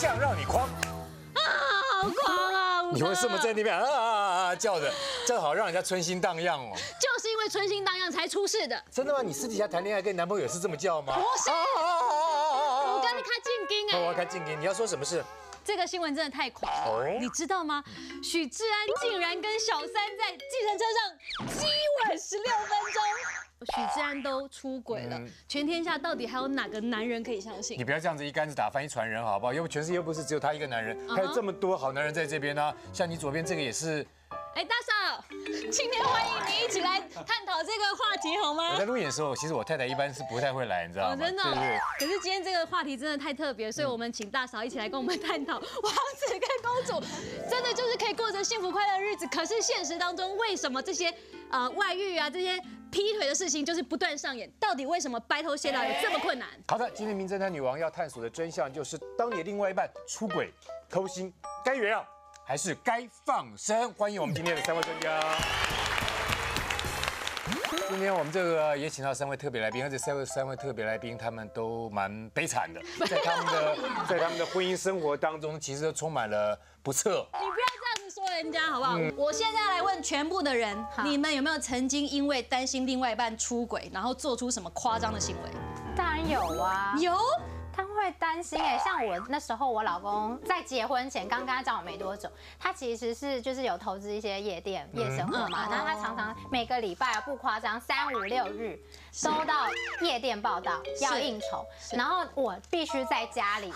想让你狂。啊，好狂啊！你为什么在那边啊叫着？正好让人家春心荡漾哦。就是因为春心荡漾才出事的。真的吗？你私底下谈恋爱跟男朋友是这么叫吗？不是。我跟你看进京哎。我看进京，你要说什么事？ 这个新闻真的太狂了，你知道吗？许志安竟然跟小三在计程车上激吻16分钟，许志安都出轨了，全天下到底还有哪个男人可以相信？你不要这样子一竿子打翻一船人好不好？要不全世界又不是只有他一个男人，还有这么多好男人在这边呢。像你左边这个也是。哎，大嫂，今天欢迎你一起来探讨这个话题好吗？我在录影的时候，其实我太太一般是不太会来，你知道吗？真的。可是今天这个话题真的太特别，所以我们请大嫂一起来跟我们探讨，王子跟公主真的就是可以过着幸福快乐的日子，可是现实当中为什么这些外遇啊这些？ 劈腿的事情就是不断上演，到底为什么白头偕老有这么困难？好的，今天名侦探女王要探索的真相就是，当你的另外一半出轨、偷腥，该原谅还是该放生？欢迎我们今天的三位专家。今天我们这个也请到三位特别来宾，而且三位特别来宾他们都蛮悲惨的，在他们的婚姻生活当中，其实都充满了不测。你不要。 说人家好不好？我现在来问全部的人，你们有没有曾经因为担心另外一半出轨，然后做出什么夸张的行为？当然有啊，有，他会担心哎，像我那时候，我老公在结婚前刚刚交往没多久，他其实是就是有投资一些夜店、夜生活嘛，然后他常常每个礼拜不夸张3、5、6日收到夜店报道要应酬，然后我必须在家里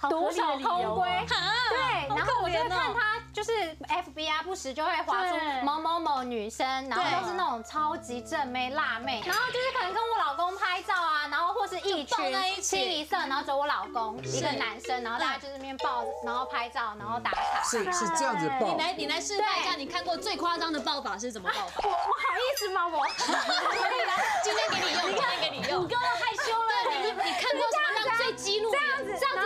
独守空闺，对，然后我就看他。 就是 FB 啊，不时就会滑出某某某女生，然后都是那种超级正妹、辣妹，然后就是可能跟我老公拍照啊，然后或是一群清一色，然后只有我老公一个男生，然后大家就是面抱，然后拍照，然后打卡。是这样子抱。你来示范一下，你看过最夸张的抱法是怎么抱法？我好意思吗？我可以来，今天给你用，今天给你用。你给我害羞了，你看过什么样最激怒？这样子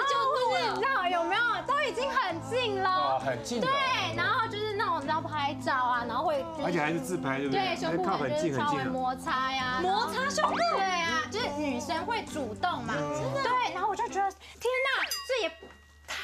就怒了，你知道有没有？都已经很近了，很近。 对，然后就是那种你知道拍照啊，然后会，而且还是自拍，对不对？对，胸部可能就是稍微摩擦呀，摩擦胸部，对啊，就是女生会主动嘛，真的。对，然后我就觉得，天哪，这也太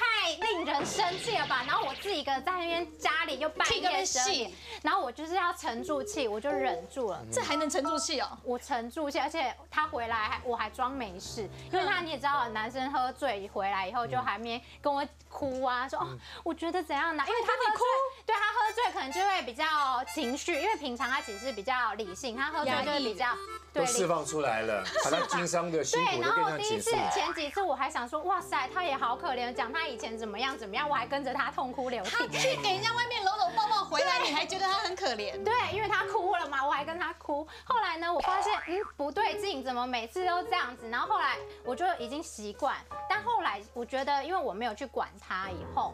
令人生气了吧！然后我自己一个在那边家里又半夜12点，然后我就是要沉住气，我就忍住了。这还能沉住气哦？我沉住气，而且他回来我还装没事，因为他你也知道，男生喝醉回来以后就还没跟我。 哭啊，说哦，我觉得怎样呢？因为他喝醉，对他喝醉可能就会比较情绪，因为平常他其实是比较理性，他喝醉就是比较对释放出来了，把他经商的辛苦的变成情绪。前几次我还想说，哇塞，他也好可怜，讲他以前怎么样，我还跟着他痛哭流涕。他去给人家外面搂搂抱抱回来，你还觉得他很可怜？对，因为他哭了嘛，我还跟他哭。后来呢，我发现不对劲，怎么每次都这样子？然后后来我就已经习惯，但后来我觉得，因为我没有去管。 他以后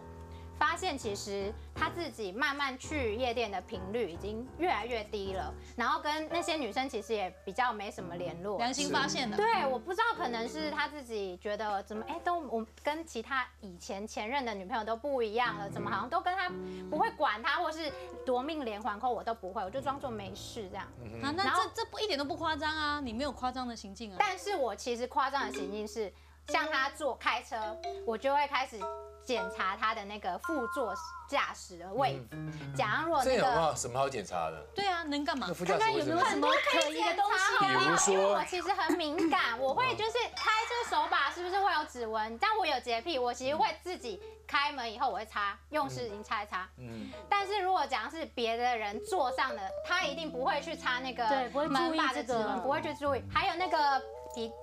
发现，其实他自己慢慢去夜店的频率已经越来越低了，然后跟那些女生其实也比较没什么联络。良心发现的。对，我不知道，可能是他自己觉得怎么，哎，都我跟其他以前前任的女朋友都不一样了，怎么好像都跟他不会管他，或是夺命连环扣我都不会，我就装作没事这样。啊，那这不一点都不夸张啊，你没有夸张的行径啊。但是我其实夸张的行径是，像他开车，我就会开始。 检查他的那个副座驾驶的位置，假如那个这有啊，什么好检查的？对啊，能干嘛？看看有没有什么可疑的东西。比如说，因为我其实很敏感，我会就是开车手把是不是会有指纹？但我有洁癖，我其实会自己开门以后我会擦，用湿巾擦一擦。但是如果讲是别的人坐上的，他一定不会去擦那个门把的指纹，不会去注意。还有那个。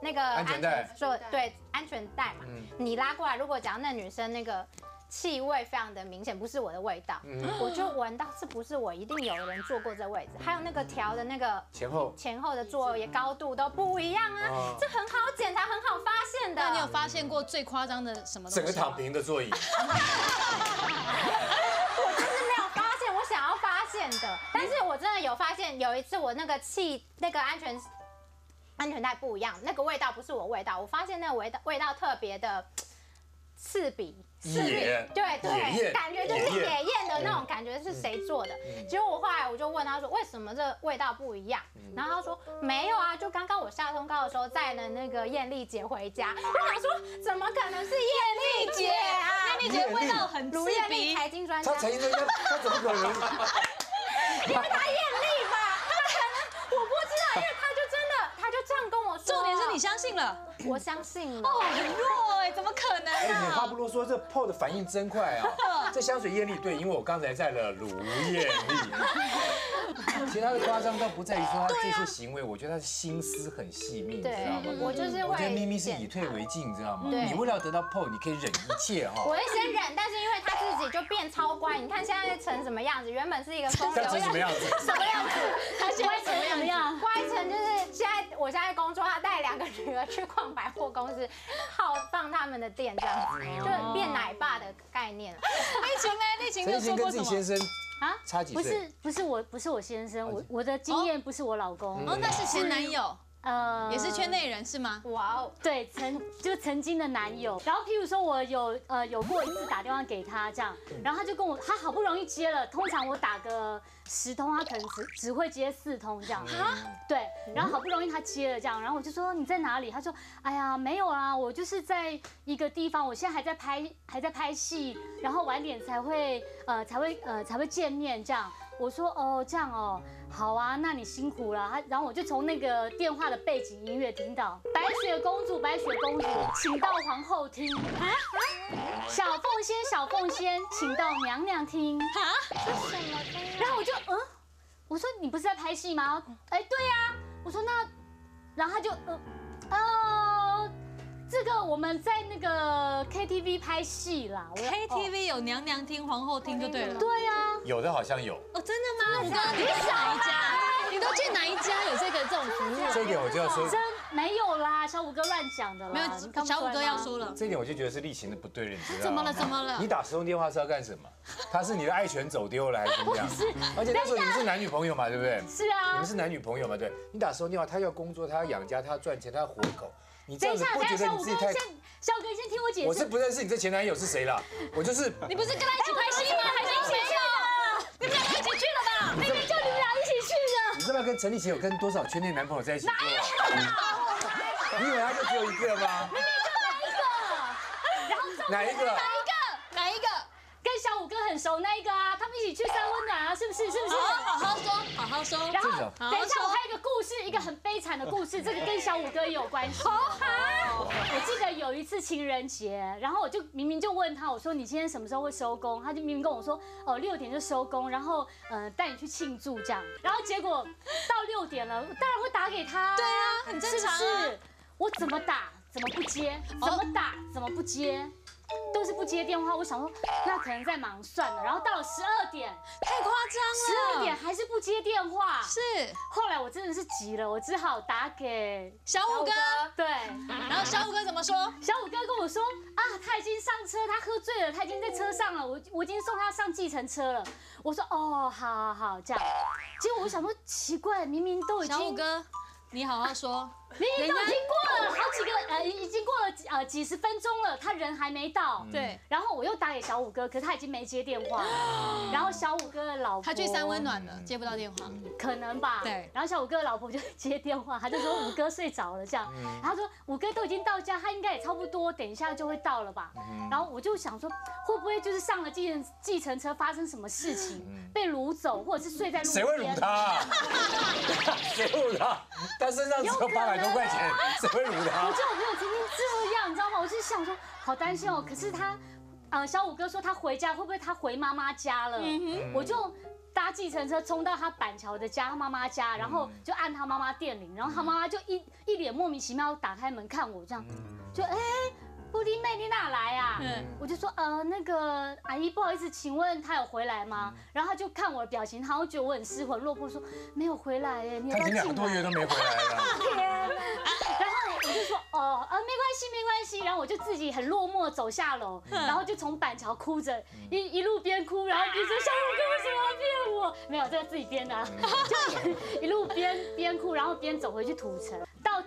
那个安全带，对，安全带嘛，你拉过来。如果讲那女生那个气味非常的明显，不是我的味道，我就闻到是不是我一定有人坐过这位置。还有那个调的那个前后的座椅高度都不一样啊，这很好检查，很好发现的。那你有发现过最夸张的什么东西？整个躺平的座椅。我就是没有发现，我想要发现的，但是我真的有发现。有一次我那个安全带不一样，那个味道不是我味道，我发现那个味道特别的刺笔，刺笔，对对，感觉就是野艳的那种感觉是谁做的？结果我后来我就问他说，为什么这味道不一样？然后他说没有啊，就刚刚我下通告的时候载了那个艳丽姐回家。我想说，怎么可能是艳丽姐啊？艳丽姐味道很刺鼻，财经专家，他怎么可能？因为她艳丽吧，她可能我不知道，因为她就真的，她就这样跟我说。重点是你相信了，我相信了。哦，很弱哎，怎么可能？哎，你话不多说，这 Paul 的反应真快啊！这香水艳丽，对，因为我刚才在了卢艳丽。其实他的夸张倒不在于说他这些行为，我觉得他的心思很细密，你知道吗？我就是会，我觉得咪咪是以退为进，你知道吗？你为了得到 Paul， 你可以忍一切哈。我会先忍，但是因为他自己就变超乖，你看现在成什么样子？原本是一个风流，什么样子？什么样子？他现在成什么样？乖成就是现在，我现在工作，他带两个女儿去逛百货公司，好放他们的店这样子，就变奶爸的概念了。疫情就说过什么？啊，差几岁？不是我先生，我的经验不是我老公哦，那是前男友，也是圈内人是吗？哇哦，对，曾经的男友。然后譬如说我有过一次打电话给他这样，然后他就跟我，他好不容易接了，通常我打个10通，他可能只会接4通这样。啊，对，然后好不容易他接了这样，然后我就说你在哪里？他说哎呀没有啊，我就是在一个地方，我现在还在拍戏。然后晚点才会见面这样。我说哦这样哦，好啊，那你辛苦了。然后我就从那个电话的背景音乐听到白雪公主，白雪公主，请到皇后听啊，小凤仙，小凤仙，请到娘娘听啊，这什么听？然后我就我说你不是在拍戏吗？哎对呀，我说那，然后他就这个我们在那个 KTV 拍戏啦 ，KTV 有娘娘听、皇后听就对了。对呀，有的好像有。哦，真的吗？你刚刚你去哪一家？你都去哪一家有这种服务？这一点我就要说，真没有啦，小五哥乱讲的啦。没有，小五哥要输了。这一点我就觉得是立行的不对了，你知道吗？怎么了？你打10通电话是要干什么？他是你的爱犬走丢了还是怎么样？是。而且那时候你们是男女朋友嘛，对不对？是啊。你们是男女朋友嘛，对。你打10通电话，他要工作，他要养家，他要赚钱，他要活口。 你这样子不觉得你自己太……小哥，先听我解释。我是不认识你这前男友是谁啦，我就是……你不是跟他一起拍戏吗？还是一起去了？你们俩一起去了吧？明明就你们俩一起去的。你知道跟陈立奇有跟多少圈内男朋友在一起？哪有？你以为他就只有一个吗？明明就哪一个？然后哪一个？跟小五哥很熟那一个啊，他们一起去3温暖啊，是不是？好好说。然后等一下，我还有一个故事，一个很悲惨的故事，这个跟小五哥也有关系。我记得有一次情人节，然后我就明明就问他，我说你今天什么时候会收工？他就明明跟我说哦6点就收工，然后带你去庆祝这样。然后结果到6点了，当然会打给他。对啊，很正常。是，我怎么打怎么不接，怎么打怎么不接。 都是不接电话，我想说那可能在忙算了。然后到了12点，太夸张了，12点还是不接电话。是，后来我真的是急了，我只好打给小五哥。对，然后小五哥怎么说？小五哥跟我说啊，他已经上车，他喝醉了，他已经在车上了，我已经送他上计程车了。我说哦，好这样。结果我想说奇怪，明明都已经小五哥。 你好好说，明明都已经过了好几个已经过了几十分钟了，他人还没到。对，然后我又打给小五哥，可是他已经没接电话。然后小五哥的老婆，他去3温暖了，接不到电话，可能吧。对，然后小五哥的老婆就接电话，他就说五哥睡着了这样。他说五哥都已经到家，他应该也差不多，等一下就会到了吧。然后我就想说，会不会就是上了计程车发生什么事情，被掳走，或者是睡在路边？谁会掳他？谁会掳他？ 他身上只有800多块钱，谁会辱他？我觉得我没有曾经这样，你知道吗？我就想说，好担心哦。可是他，小五哥说他回家会不会他回妈妈家了？我就搭计程车冲到他板桥的家，他妈妈家，然后就按他妈妈电铃，然后他妈妈就一脸莫名其妙打开门看我这样，就哎，布丁妹你哪来啊？我就说那个阿姨不好意思，请问他有回来吗？然后他就看我的表情，他就觉得我很失魂落魄，说没有回来耶，你要不要进来？2个多月都没回来。 然后我就说哦没关系。然后我就自己很落寞走下楼，然后就从板桥哭着一路边哭，然后边说小五哥为什么要骗我？没有，这个自己编的，就一路边哭，然后边走回去土城。到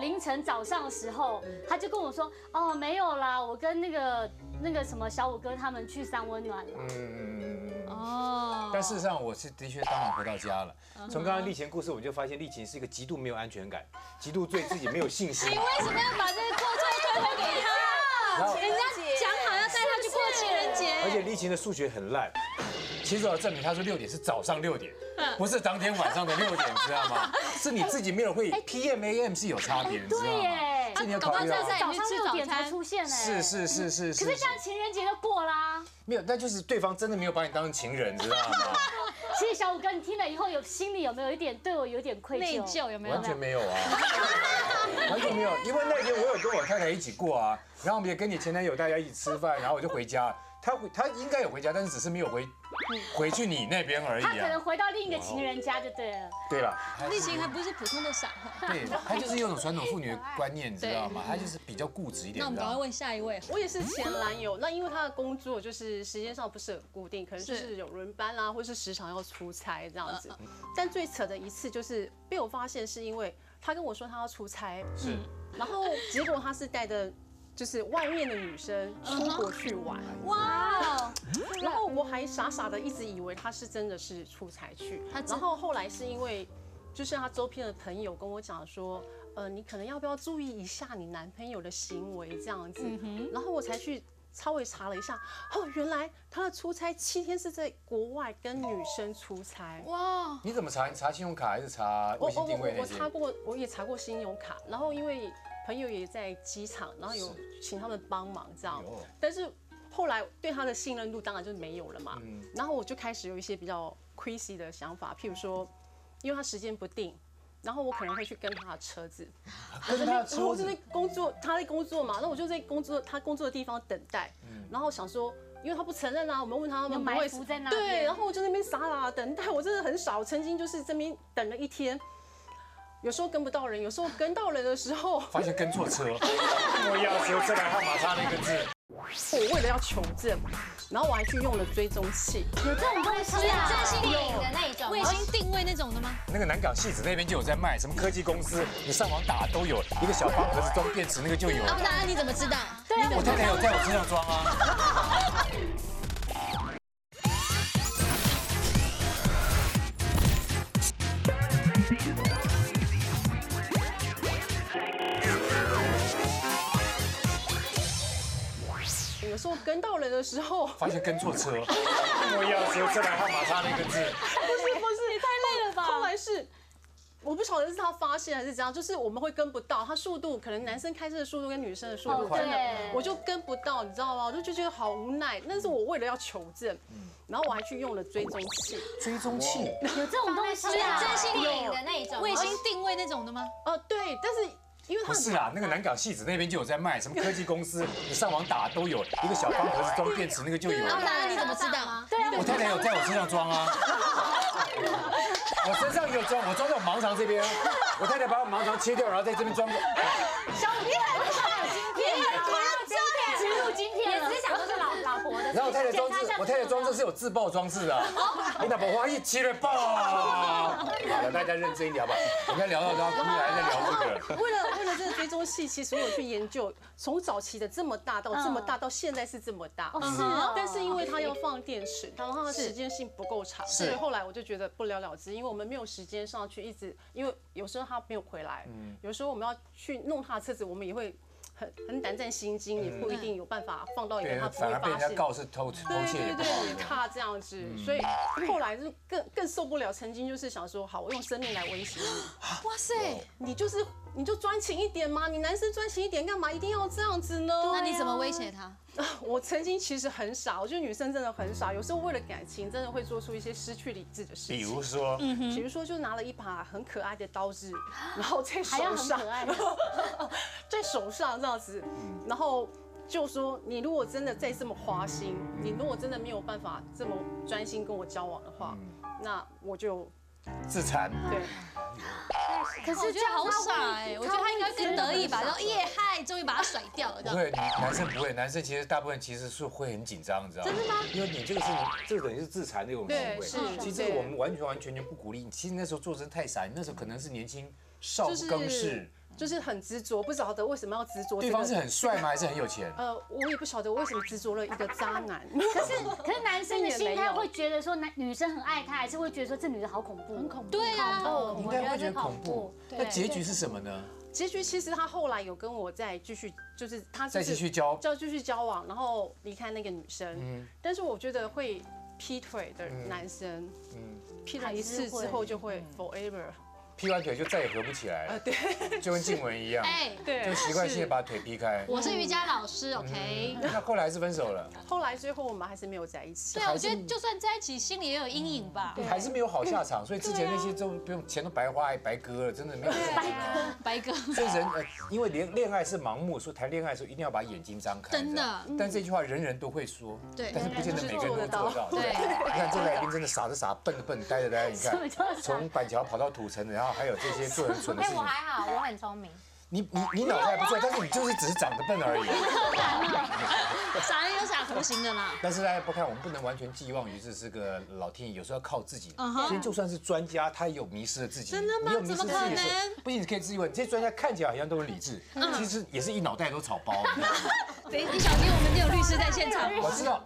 凌晨早上的时候，他就跟我说，哦，没有啦，我跟那个什么小五哥他们去三温暖了。哦，但事实上我是的确当晚回到家了。从刚刚丽琴故事，我们就发现丽琴是一个极度没有安全感、极度对自己没有信心。你为什么要把这个过错推给他？人家讲好要带他去过情人节。而且丽琴的数学很烂，其实我要证明，他说6点是早上6点，不是当天晚上的6点，知道吗？是你自己没有会 ，PM、AM 是有差别，知道吗？ 搞不好真的是早上6点才出现哎，是。可是这样情人节就过啦。没有，那就是对方真的没有把你当成情人，知道吗？其实小五哥，你听了以后有心里有没有一点对我有点愧疚？内疚有没有？完全没有啊，完全没有。因为那天我有跟我太太一起过啊，然后我们也跟你前男友大家一起吃饭，然后我就回家。 他应该有回家，但是只是没有回去你那边而已。他可能回到另一个情人家就对了。对了，丽琴还不是普通的傻瓜。对，他就是有种传统妇女的观念，你知道吗？他就是比较固执一点。那我们赶快问下一位。我也是前男友，那因为他的工作就是时间上不是很固定，可能就是有轮班啦，或是时常要出差这样子。但最扯的一次就是被我发现，是因为他跟我说他要出差，是，然后结果他是带着。 就是外面的女生出国去玩，哇！然后我还傻傻的一直以为他是真的是出差去，然后后来是因为，就是他周边的朋友跟我讲说，你可能要不要注意一下你男朋友的行为这样子，然后我才去稍微查了一下，哦，原来他的出差7天是在国外跟女生出差，哇！你怎么查？你查信用卡还是查微信定位？我查过，我也查过信用卡，然后因为。 朋友也在机场，然后有请他们帮忙这样，但是后来对他的信任度当然就没有了嘛。然后我就开始有一些比较 crazy 的想法，譬如说，因为他时间不定，然后我可能会去跟他的车子，跟他车子，我在那工作，他在工作嘛，那我就在工作，他工作的地方等待，然后想说。 因为他不承认啊，我们问他，他们不会在那对，然后我就在那边傻傻等待，我真的很少，我曾经就是这边等了1天，有时候跟不到人，有时候跟到人的时候，发现跟错车，我要求这个号码差那个字，我为了要求证，然后我还去用了追踪器，有这种东西啊，真心电影的那一种，卫星定位那种的吗？那个南港戏子那边就有在卖，什么科技公司，你上网打都有，一个小方盒子装电池那个就有。啊，那你怎么知道？对啊，我太太有在我身上装啊。 有时候跟到人的时候，发现跟错车，我要求这个号码差那个字，不是，也太累了吧？后来是。 我不晓得是他发现还是怎样，就是我们会跟不到他速度，可能男生开车的速度跟女生的速度真的，我就跟不到，你知道吗？我就觉得好无奈。但是我为了要求证，然后我还去用了追踪器。追踪器有这种东西啊？真心电影的那一种，卫星定位那种的吗？哦，对，但是因为他不是啦，那个南港戏子那边就有在卖，什么科技公司，你上网打都有，一个小方盒子装电池那个就有。那你怎么知道啊？对啊，我太太有在我身上装啊。 我身上有装，我装在我盲肠这边，我太太把我盲肠切掉，然后在这边装。小五，你很棒，你很棒，植入今天了。只是想说是老婆的。然后我太太装置，我太太装置是有自爆装置的。你老婆花一切了爆。好了，大家认真一点吧。我刚聊到他姑还在聊这个。为了这个追踪器，其实我有去研究，从早期的这么大到这么大，到现在是这么大。是。但是因为它要放电池，然后它的时间性不够长，所以后来我就觉得不了了之，因为我们没有时间上去一直，因为有时候他没有回来，有时候我们要去弄他的车子，我们也会。 很胆战心惊，也不一定有办法放到一个他不会发现。反而被人家告是偷窃，对，他这样子，所以后来就更受不了。曾经就是想说，好，我用生命来威胁你。哇塞，你就专情一点嘛，你男生专情一点，干嘛一定要这样子呢？那你怎么威胁他？我曾经其实很傻，我觉得女生真的很傻，有时候为了感情真的会做出一些失去理智的事情。比如说就拿了一把很可爱的刀子，然后在手上，在手上。 这样子，然后就说你如果真的再这么花心，你如果真的没有办法这么专心跟我交往的话，那我就自残。对。可是我觉得好傻哎，我觉得他应该更得意吧，然后耶嗨，终于把他甩掉了。不会，男生不会，男生其实大部分其实是会很紧张，你知道吗？真的吗？因为你这个是，这个等于是自残的一种行为。对，是。其实这个我们完全不鼓励。其实那时候做人太傻，你那时候可能是年轻少不更事。就是很执着，不晓得为什么要执着。对方是很帅吗？还是很有钱？我也不晓得我为什么执着了一个渣男。可是男生的心态会觉得说，女生很爱他，还是会觉得说这女的好恐怖，很恐怖。对啊，应该会觉得恐怖。那结局是什么呢？结局其实他后来有跟我再继续，就是他再继续交往，然后离开那个女生。嗯，但是我觉得会劈腿的男生，劈了一次之后就会 forever。 劈完腿就再也合不起来了，对，就跟静雯一样，哎，对，就习惯性把腿劈开。我是瑜伽老师 ，OK。那后来是分手了，后来最后我们还是没有在一起。对啊，我觉得就算在一起，心里也有阴影吧。还是没有好下场，所以之前那些都不用钱都白花白割了，真的没有。白割。所以人因为恋爱是盲目，说谈恋爱的时候一定要把眼睛张开。真的。但这句话人人都会说，对，但是不见得每个人都做到。对。你看这来宾真的傻着傻，笨着笨，呆着呆。你看，从板桥跑到土城的。 然后还有这些做人蠢的事情。哎，我还好，我很聪明。你脑袋不错，但是你就是只是长得笨而已。傻人有傻福型的啦。但是大家不看，我们不能完全寄望于这是个老天爷，有时候要靠自己。所以就算是专家，他也有迷失了自己。真的吗？怎么可能？不仅你可以质疑，这些专家看起来好像都很理智，其实也是一脑袋都草包。你小心，我们有律师在现场。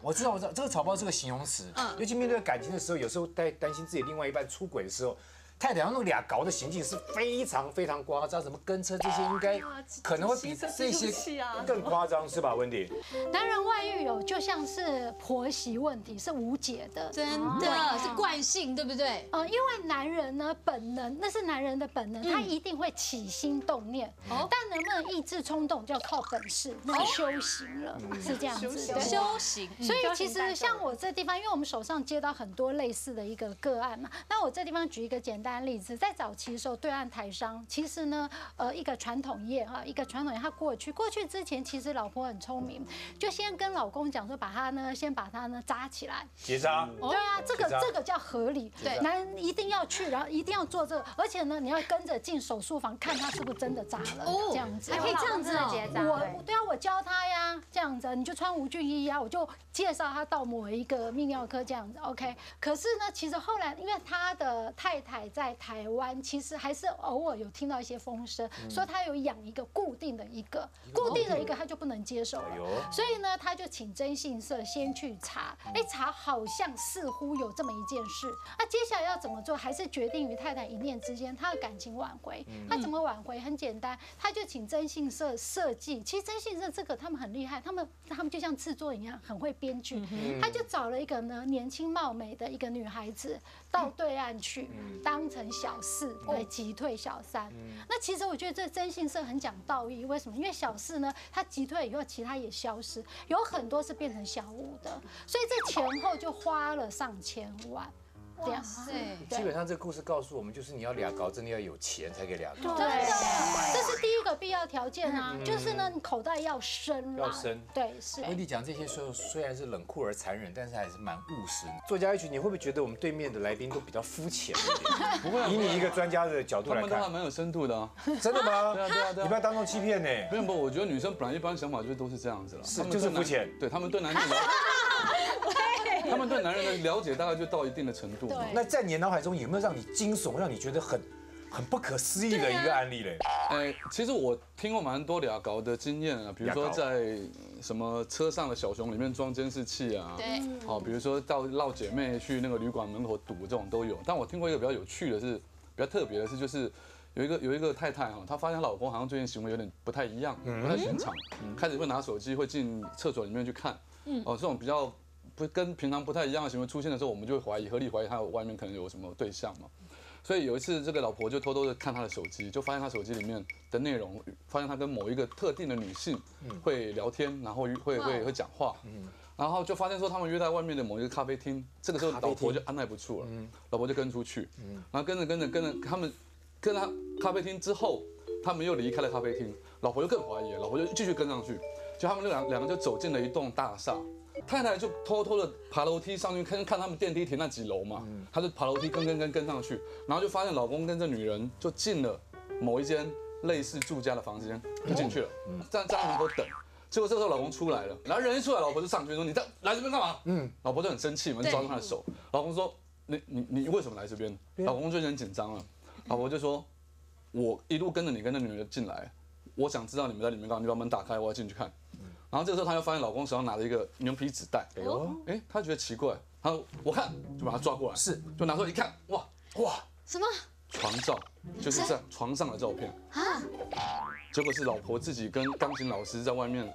我知道，这个草包是个形容词。尤其面对感情的时候，有时候担心自己另外一半出轨的时候。 太太，那俩搞的行径是非常非常夸张，什么跟车这些，应该可能会比这些更夸张，是吧，温迪？当然，外遇有就像是婆媳问题是无解的，真的是惯性，对不对？因为男人呢本能，那是男人的本能，他一定会起心动念，但能不能抑制冲动就要靠本事，那是修行了，是这样子。修行。所以其实像我这地方，因为我们手上接到很多类似的一个个案嘛，那我这地方举一个简单例子，在早期的时候，对岸台商其实呢，一个传统业哈，一个传统业，他过去之前，其实老婆很聪明，就先跟老公讲说，先把他呢扎起来，结扎。对啊，这个叫合理，对，男人一定要去，然后一定要做这个，而且呢，你要跟着进手术房看他是不是真的扎了，这样子。还可以这样子哦，对啊，我教他呀，这样子，你就穿无菌衣呀，我就介绍他到某一个泌尿科这样子 ，OK。可是呢，其实后来因为他的太太。 在台湾，其实还是偶尔有听到一些风声，说他有养一个固定的一个，他就不能接受了。所以呢，他就请征信社先去查，哎，查好像似乎有这么一件事。那接下来要怎么做，还是决定于太太一念之间，他的感情挽回。他怎么挽回？很简单，他就请征信社设计。其实征信社这个他们很厉害，他们就像制作人一样，很会编剧。他就找了一个呢年轻貌美的一个女孩子到对岸去当。 成小四，对，击退小三。那其实我觉得这征信社很讲道义，为什么？因为小四呢，他击退以后，其他也消失，有很多是变成小五的，所以这前后就花了上千万。 哇塞！基本上这个故事告诉我们，就是你要俩搞，真的要有钱才可以俩搞。对，这是第一个必要条件啊，就是呢，你口袋要深。要深。对，是。温迪讲这些说虽然是冷酷而残忍，但是还是蛮务实。作家H，你会不会觉得我们对面的来宾都比较肤浅一点？不会，以你一个专家的角度来看，他们都还蛮有深度的。真的吗？对啊，你不要当众欺骗呢。没有，不，我觉得女生本来一般想法就都是这样子了，是就是肤浅。对他们对男生。 他们对男人的了解大概就到一定的程度。那在你脑海中有没有让你惊悚、让你觉得很不可思议的一个案例嘞？哎，其实我听过蛮多俩搞的经验啊，比如说在什么车上的小熊里面装监视器啊，对，好，比如说到落姐妹去那个旅馆门口堵这种都有。但我听过一个比较有趣的是，比较特别的是，就是有一个太太哈，她发现她老公好像最近行为有点不太一样，不太寻常，开始会拿手机，会进厕所里面去看，哦，这种比较。 不跟平常不太一样的行为出现的时候，我们就会怀疑，合理怀疑他外面可能有什么对象嘛。所以有一次，这个老婆就偷偷的看他的手机，就发现他手机里面的内容，发现他跟某一个特定的女性会聊天，然后会讲话，然后就发现说他们约在外面的某一个咖啡厅。这个时候老婆就按捺不住了，老婆就跟出去，然后跟着他们，跟他咖啡厅之后，他们又离开了咖啡厅，老婆就更怀疑，老婆就继续跟上去，就他们两个就走进了一栋大厦。 太太就偷偷的爬楼梯上去看他们电梯停那几楼嘛，她就爬楼梯跟上去，然后就发现老公跟这女人就进了某一间类似住家的房间，就进去了，站在门口等。结果这时候老公出来了，然后人一出来，老婆就上去说：“你来这边干嘛？”老婆就很生气嘛，就抓住她的手。老公说：“你为什么来这边？”老公就有点紧张了，老婆就说。我一路跟着你跟那女的进来，我想知道你们在里面干嘛，你把门打开，我要进去看。然后这个时候，她又发现老公手上拿着一个牛皮纸袋，哎呦，哎，她觉得奇怪，她说我看，就把她抓过来，是，就拿出来一看，哇哇，什么？床照，就是在床上的照片啊。结果是老婆自己跟钢琴老师在外面。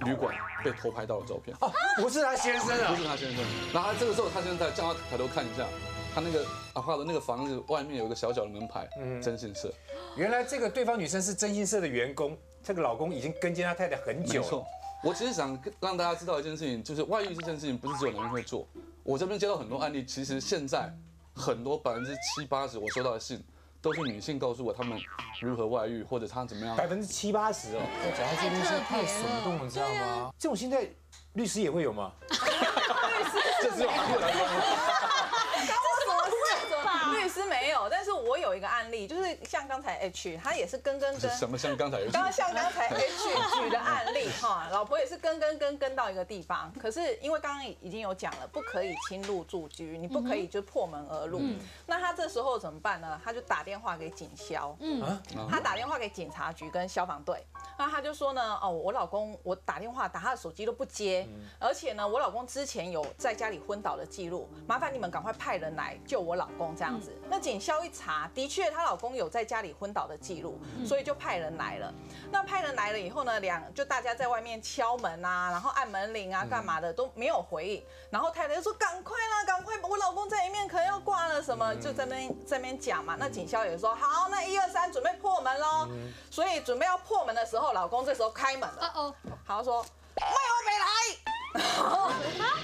旅馆被偷拍到的照片啊，不是他先生啊，不是他先生。然后这个时候，他先生才叫他抬头看一下，他那个阿帕的那个房子外面有一个小小的门牌，征信社。原来这个对方女生是征信社的员工，这个老公已经跟进他太太很久。没错，我只是想让大家知道一件事情，就是外遇这件事情不是只有男人会做。我这边接到很多案例，其实现在很多70%-80%我收到的信。 都是女性告诉我她们如何外遇，或者她怎么样，70%-80%哦。讲到这边是太耸动了，你知道吗？这种心态，律师也会有吗？律师律师没有，但是我有一个案例，就是像刚才 H， 他也是跟什么像刚才 H， 像刚才 H 举的案例哈，老婆也是跟到一个地方，可是因为刚刚已经有讲了，不可以侵入住居，你不可以就破门而入，那他这时候怎么办呢？他就打电话给警消，他打电话给警察局跟消防队，那他就说呢，哦，我老公我打电话打他的手机都不接，而且呢，我老公之前有在家里昏倒的记录，麻烦你们赶快派人来救我老公这样子。 那警消一查，的确她老公有在家里昏倒的记录，所以就派人来了。那派人来了以后呢，就大家在外面敲门啊，然后按门铃啊，干嘛的都没有回应。然后太太就说：“赶快啦，赶快！我老公在里面可能要挂了什么。”就这边讲嘛。那警消也说：“好，那1、2、3，准备破门喽。”所以准备要破门的时候，老公这时候开门了。哦，他说：“妹，我没来。”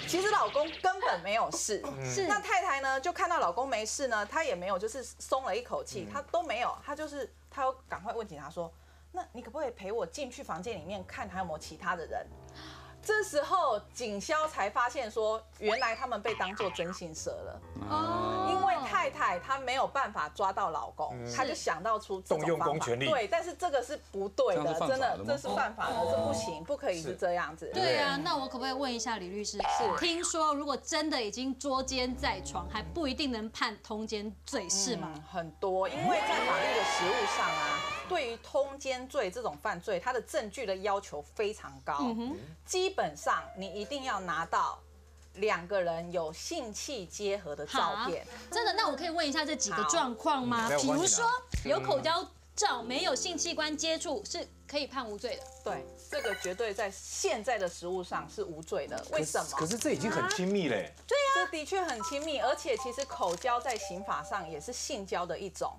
其实老公根本没有事，是那太太呢就看到老公没事呢，她也没有就是松了一口气，她都没有，她就是她要赶快问警察说，那你可不可以陪我进去房间里面看还有没有其他的人？这时候警消才发现说，原来他们被当作征信社了，因为太太她没有办法抓到老公，她就想到出这种方法，对，但是这个是不对的，真的这是犯法的，这不行，不可以是这样子。对啊，那我可不可以问一下李律师？是，听说如果真的已经捉奸在床，还不一定能判通奸罪是吗？很多，因为在法律的实务上啊，对于通奸罪这种犯罪，它的证据的要求非常高，基本上你一定要拿到2个人有性器结合的照片，真的？那我可以问一下这几个状况吗？比如说有口交照，没有性器官接触是可以判无罪的。对，这个绝对在现在的实务上是无罪的。为什么？可是这已经很亲密嘞。对呀，这的确很亲密，而且其实口交在刑法上也是性交的一种。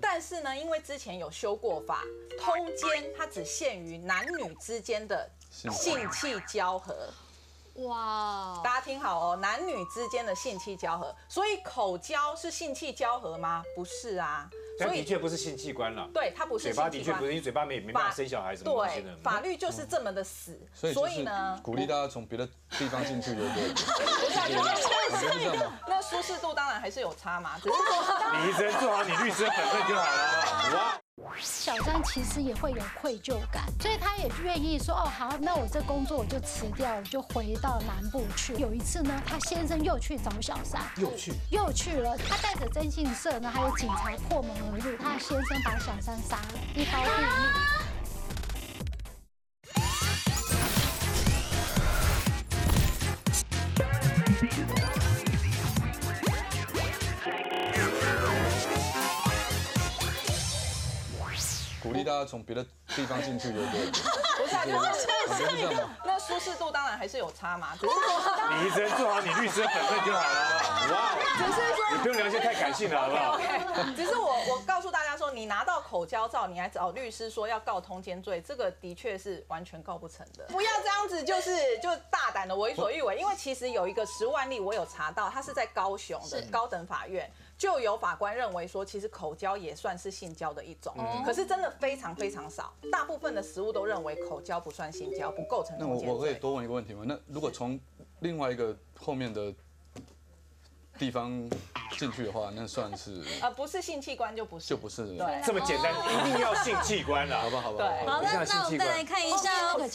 但是呢，因为之前有修过法，通奸它只限于男女之间的。 性器交合，哇！大家听好哦，男女之间的性器交合，所以口交是性器交合吗？不是啊，所以的确不是性器官了。对，它不是。嘴巴的确不是，因为嘴巴没办法生小孩什么东西的。法律就是这么的死，所以呢，鼓励大家从别的地方进去，对不对？不是啊，那舒适度当然还是有差嘛。只是说，你医生做好你律师本分就好了。哇！ 小三其实也会有愧疚感，所以他也愿意说哦好，那我这工作我就辞掉，我就回到南部去。有一次呢，他先生又去找小三，又去了。他带着征信社呢，还有警察破门而入，他先生把小三杀了，一刀毙命。 鼓励大家从别的地方进去，对不对？不是啊，就是那舒适度当然还是有差嘛。只是说，你医生做好你律师本分就好了。哇，只是说你不用聊一些太感性了，好不好 ？OK， 只是我告诉大家说，你拿到口交照，你来找律师说要告通奸罪，这个的确是完全告不成的。不要这样子，就大胆的为所欲为，因为其实有一个10万例我有查到，他是在高雄的高等法院。 就有法官认为说，其实口交也算是性交的一种，可是真的非常少，大部分的实务都认为口交不算性交，不构成。那我可以多问一个问题吗？那如果从另外一个后面的地方进去的话，那算是不是性器官就不是对，这么简单，一定要性器官了，好不好？对，好，那我们再来看一下哦，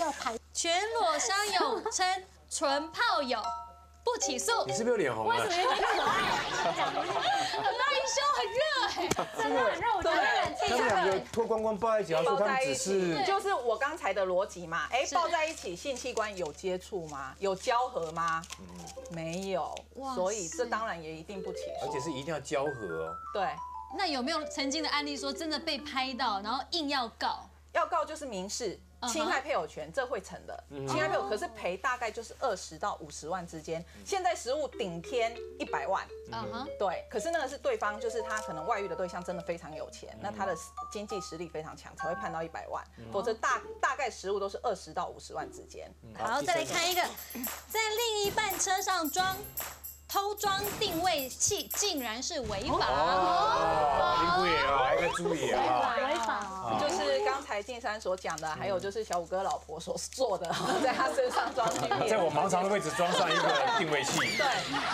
全裸相友称纯炮友。 不起诉，你是不是有脸红了？为什么有点可爱？很大一箱，很热哎，真的很热。他们两个脱光光抱在一起，然后说他们只是就是我刚才的逻辑嘛。哎，抱在一起，性器官有接触吗？有交合吗？没有，所以这当然也一定不起诉，而且是一定要交合哦。对。 那有没有曾经的案例说真的被拍到，然后硬要告？要告就是民事侵害配偶权，这会成的。侵害配偶可是赔大概就是20到50万之间，现在实务顶天100万。对。可是那个是对方，就是他可能外遇的对象真的非常有钱，那他的经济实力非常强，才会判到100万，否则大概实务都是20到50万之间。好，再来看一个，在另一半车上装。 偷装定位器竟然是违法！哦，定位啊，还该注意啊！违法，就是刚才静山所讲的，还有就是小五哥老婆所做的，在他身上装定位，在我盲肠的位置装上一个定位器。对，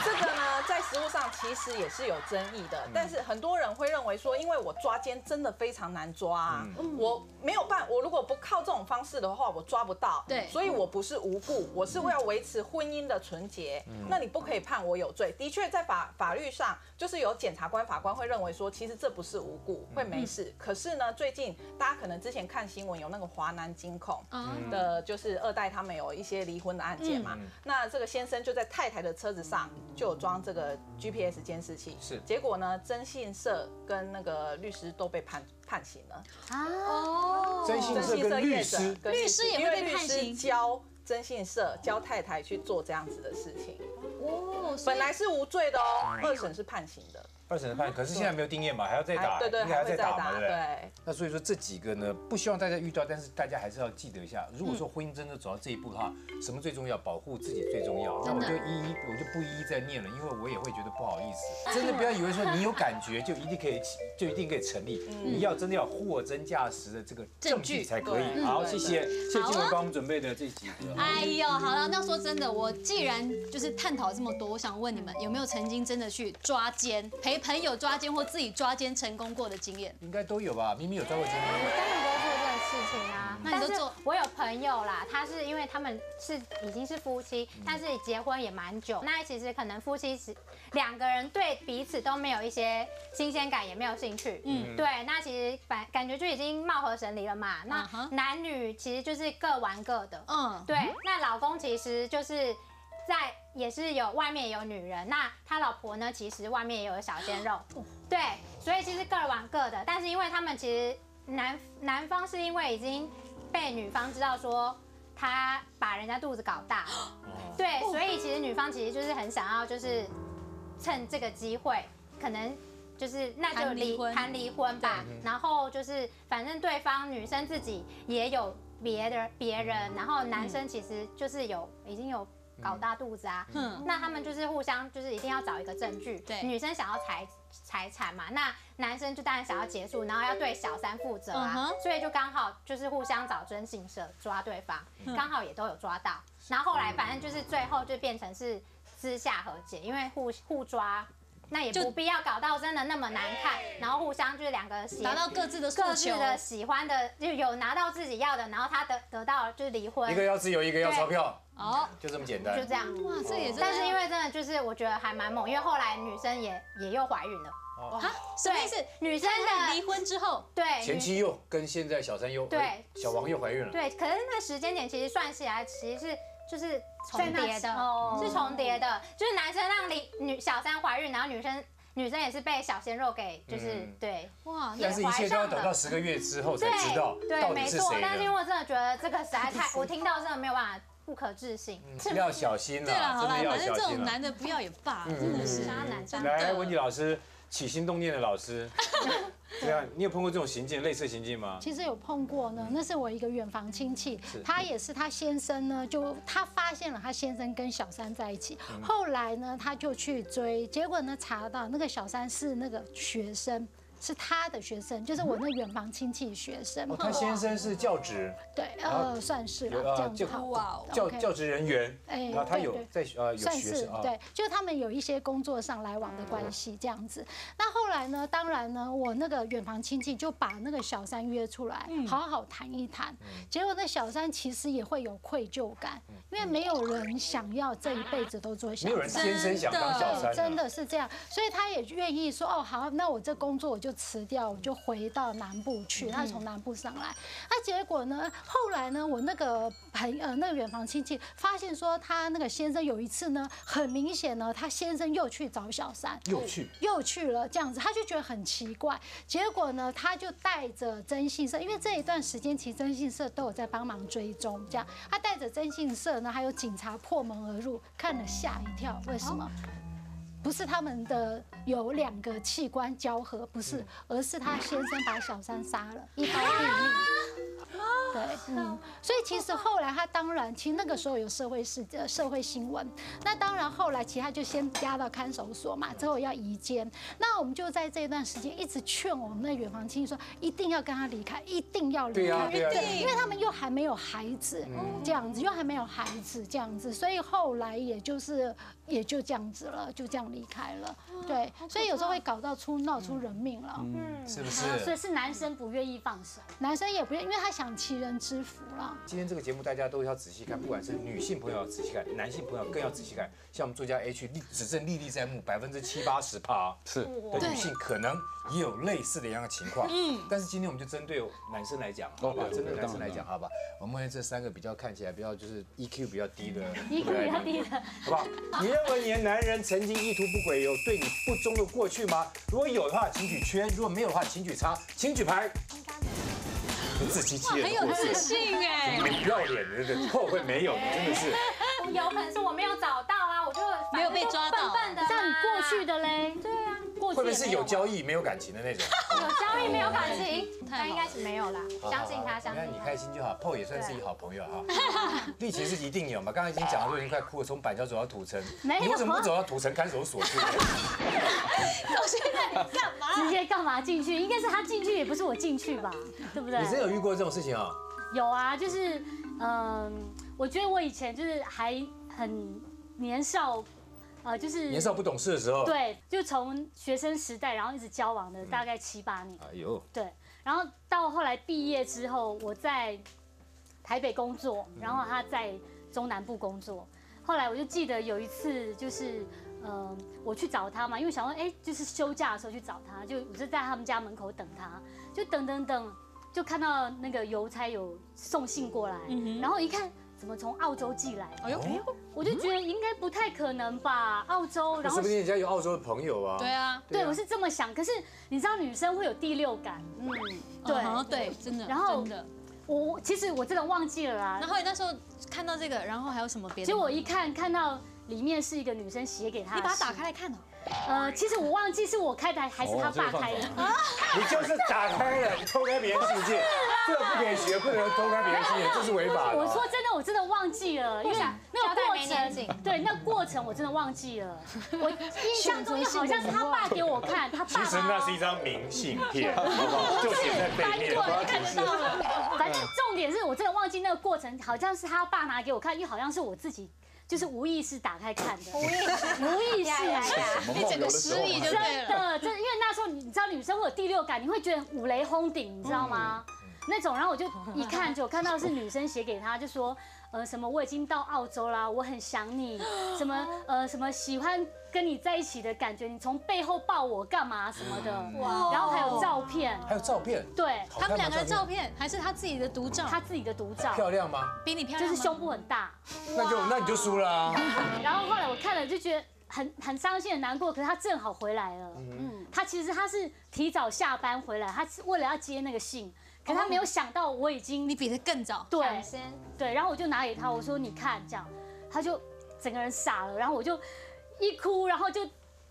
这个呢，在实务上其实也是有争议的，但是很多人会认为说，因为我抓奸真的非常难抓，我没有办，我如果不靠这种方式的话，我抓不到。对，所以我不是无故，我是要维持婚姻的纯洁。那你不可以判我。 有罪的确，在法律上，就是有检察官、法官会认为说，其实这不是无故，会没事。可是呢，最近大家可能之前看新闻有那个华南金控的，就是二代他们有一些离婚的案件嘛。那这个先生就在太太的车子上就有装这个 GPS 监视器，是。结果呢，征信社跟那个律师都被判刑了。哦，征信社跟律师，律师也会被判刑。教征信社教太太去做这样子的事情。 本来是无罪的哦，二审是判刑的。二审是判，可是现在没有定谳嘛，还要再打，对对，还要再打嘛，对不对？那所以说这几个呢，不希望大家遇到，但是大家还是要记得一下，如果说婚姻真的走到这一步的话，什么最重要？保护自己最重要。那我就不一一再念了，因为我也会觉得不好意思。真的不要以为说你有感觉就一定可以成立，你要真的要货真价实的这个证据才可以。好，谢谢，谢静雯帮我们准备的这几个。哎呦，好了，那说真的，我既然就是探讨这么多。 我想问你们有没有曾经真的去抓奸，陪朋友抓奸或自己抓奸成功过的经验？应该都有吧？咪咪有抓过奸吗？我当然不会做这个事情啊。那你都做？我有朋友啦，他是因为他们是已经是夫妻，但是结婚也蛮久，那其实可能夫妻两个人对彼此都没有一些新鲜感，也没有兴趣。嗯，对，那其实感觉就已经貌合神离了嘛。那男女其实就是各玩各的。嗯，对。那老公其实就是在。 也是有外面也有女人，那他老婆呢？其实外面也有小鲜肉，对，所以其实各玩各的。但是因为他们其实男方是因为已经被女方知道说他把人家肚子搞大，对，所以其实女方其实就是很想要就是趁这个机会，可能就是那就谈离婚吧。然后就是反正对方女生自己也有别人，然后男生其实就是已经有。 搞大肚子啊，那他们就是互相就是一定要找一个证据，对，女生想要财产嘛，那男生就当然想要结束，然后要对小三负责啊，所以就刚好就是互相找征信社抓对方，刚好也都有抓到，然后后来反正就是最后就变成是私下和解，因为互抓。 那也不必要搞到真的那么难看，然后互相就是两个达到各自的诉求，各自的喜欢的，就有拿到自己要的，然后他得到就是离婚，一个要自由，一个要钞票，哦，就这么简单，就这样。哇，这也是。但是因为真的就是我觉得还蛮猛，因为后来女生也又怀孕了。哦，什么意思？女生的离婚之后，对，前妻又跟现在小三又对小王又怀孕了。对，可是那时间点其实算起来其实是。 就是重叠的，是重叠的，就是男生让小三怀孕，然后女生也是被小鲜肉给就是对哇，但是一切都要等到10个月之后才知道到底是谁。但是因为我真的觉得这个实在太，我听到真的没有办法，不可置信，要小心了。对了，好了，反正这种男的不要也罢，真的是渣男。真的。来，文琪老师，起心动念的老师。 对啊，你有碰过这种行径，类似行径吗？其实有碰过呢，那是我一个远房亲戚，他也是他先生呢，就他发现了他先生跟小三在一起，后来呢他就去追，结果呢查到那个小三是那个学生。是他的学生，就是我那远房亲戚学生。哦，他先生是教职，对，算是了，这样好，教职人员，哎，他有在有学生，对，就他们有一些工作上来往的关系这样子。那后来呢，当然呢，我那个远房亲戚就把那个小三约出来，好好谈一谈。结果那小三其实也会有愧疚感，因为没有人想要这一辈子都做小三，没有人天生想当小三，真的是这样，所以他也愿意说，哦，好，那我这工作我就辞掉，我就回到南部去。他从南部上来，那结果呢？后来呢？我那个那个远房亲戚发现说，他那个先生有一次呢，很明显呢，他先生又去找小三，又去了这样子，他就觉得很奇怪。结果呢，他就带着征信社，因为这一段时间其实征信社都有在帮忙追踪，这样他带着征信社呢，还有警察破门而入，看了吓一跳，为什么？不是他们的有两个器官交合，不是，而是他先生把小三杀了，一刀毙命。对，所以其实后来他当然，其实那个时候有社会新闻，那当然后来其实他就先押到看守所嘛，之后要移监。那我们就在这段时间一直劝我们的远房亲戚说，一定要跟他离开，一定要离开，对，因为他们又还没有孩子，这样子又还没有孩子这样子，所以后来也就这样子了，就这样离开了。对，所以有时候会搞到闹出人命了，是不是？所以是男生不愿意放手，男生也不愿，因为他想。其人之福啦。今天这个节目大家都要仔细看，不管是女性朋友要仔细看，男性朋友更要仔细看。像我们作家 H 只剩历历在目，70-80%是的女性可能也有类似的一样的情况。但是今天我们就针对男生来讲，好吧？针对男生来讲，好吧？我们这3个比较看起来比较就是 EQ 比较低的 ，EQ 比较低的，好不好？你认为你的男人曾经意图不轨，有对你不忠的过去吗？如果有的话，请举圈；如果没有的话，请举叉，请举牌。自欺欺人，很有自信哎！不要脸的，真的后悔没有，真的是。我摇盘说我没有找到啊，我就没有被抓到。像你过去的嘞，对啊，过去会不会是有交易没有感情的那种？有交易没有感情，那应该是没有啦。相信他，相信。那你开心就好。Paul 也算是一好朋友哈。力奇是一定有嘛？刚才已经讲了，已经快哭了，从板桥走到土城，你为什么不走到土城看守所去？走现在你干嘛？直接干嘛进去？应该是他进去，也不是我进去吧？对不对？你真有遇过这种事情啊？有啊，就是我觉得我以前就是还很年少，就是年少不懂事的时候，对，就从学生时代，然后一直交往了大概7-8年，哎呦，对，然后到后来毕业之后，我在台北工作，然后他在中南部工作，后来我就记得有一次就是。我去找他嘛，因为想说，哎，就是休假的时候去找他，我就在他们家门口等他，就等，就看到那个邮差有送信过来，然后一看，怎么从澳洲寄来？哎呦，我就觉得应该不太可能吧，澳洲，然后说不定人家有澳洲的朋友啊。对啊，对，我是这么想。可是你知道女生会有第六感，对，对，真的，然后我其实我真的忘记了啦。然后那时候看到这个，然后还有什么别的？结果我一看到。里面是一个女生写给他，你把它打开来看哦。其实我忘记是我开的还是他爸开的。你就是打开了，你偷开别人世界，这个不可以学，不能偷开别人世界，这是违法的。我说真的，我真的忘记了，因为那个过程，对，那过程我真的忘记了。我印象中好像是他爸给我看，他爸。其实那是一张明信片，就写在背面，看到了。反正重点是我真的忘记那个过程，好像是他爸拿给我看，又好像是我自己。就是无意识打开看的，无意识来的，你整个失忆就对了。真的，因为那时候你知道女生会有第六感，你会觉得五雷轰顶，你知道吗？那种，然后我就一看就看到是女生写给他，就说什么我已经到澳洲啦，我很想你，什么什么喜欢跟你在一起的感觉，你从背后抱我干嘛什么的，然后还有照片，对，他们2个的照片还是他自己的独照，他自己的独照，漂亮吗？比你漂亮，就是胸部很大，那你就输了啊。然后后来我看了就觉得。很伤心很难过，可是他正好回来了。他其实是提早下班回来，他是为了要接那个信，可是他没有想到我已经你比他更早，对，对。然后我就拿给他，我说你看这样，他就整个人傻了，然后我就一哭，然后就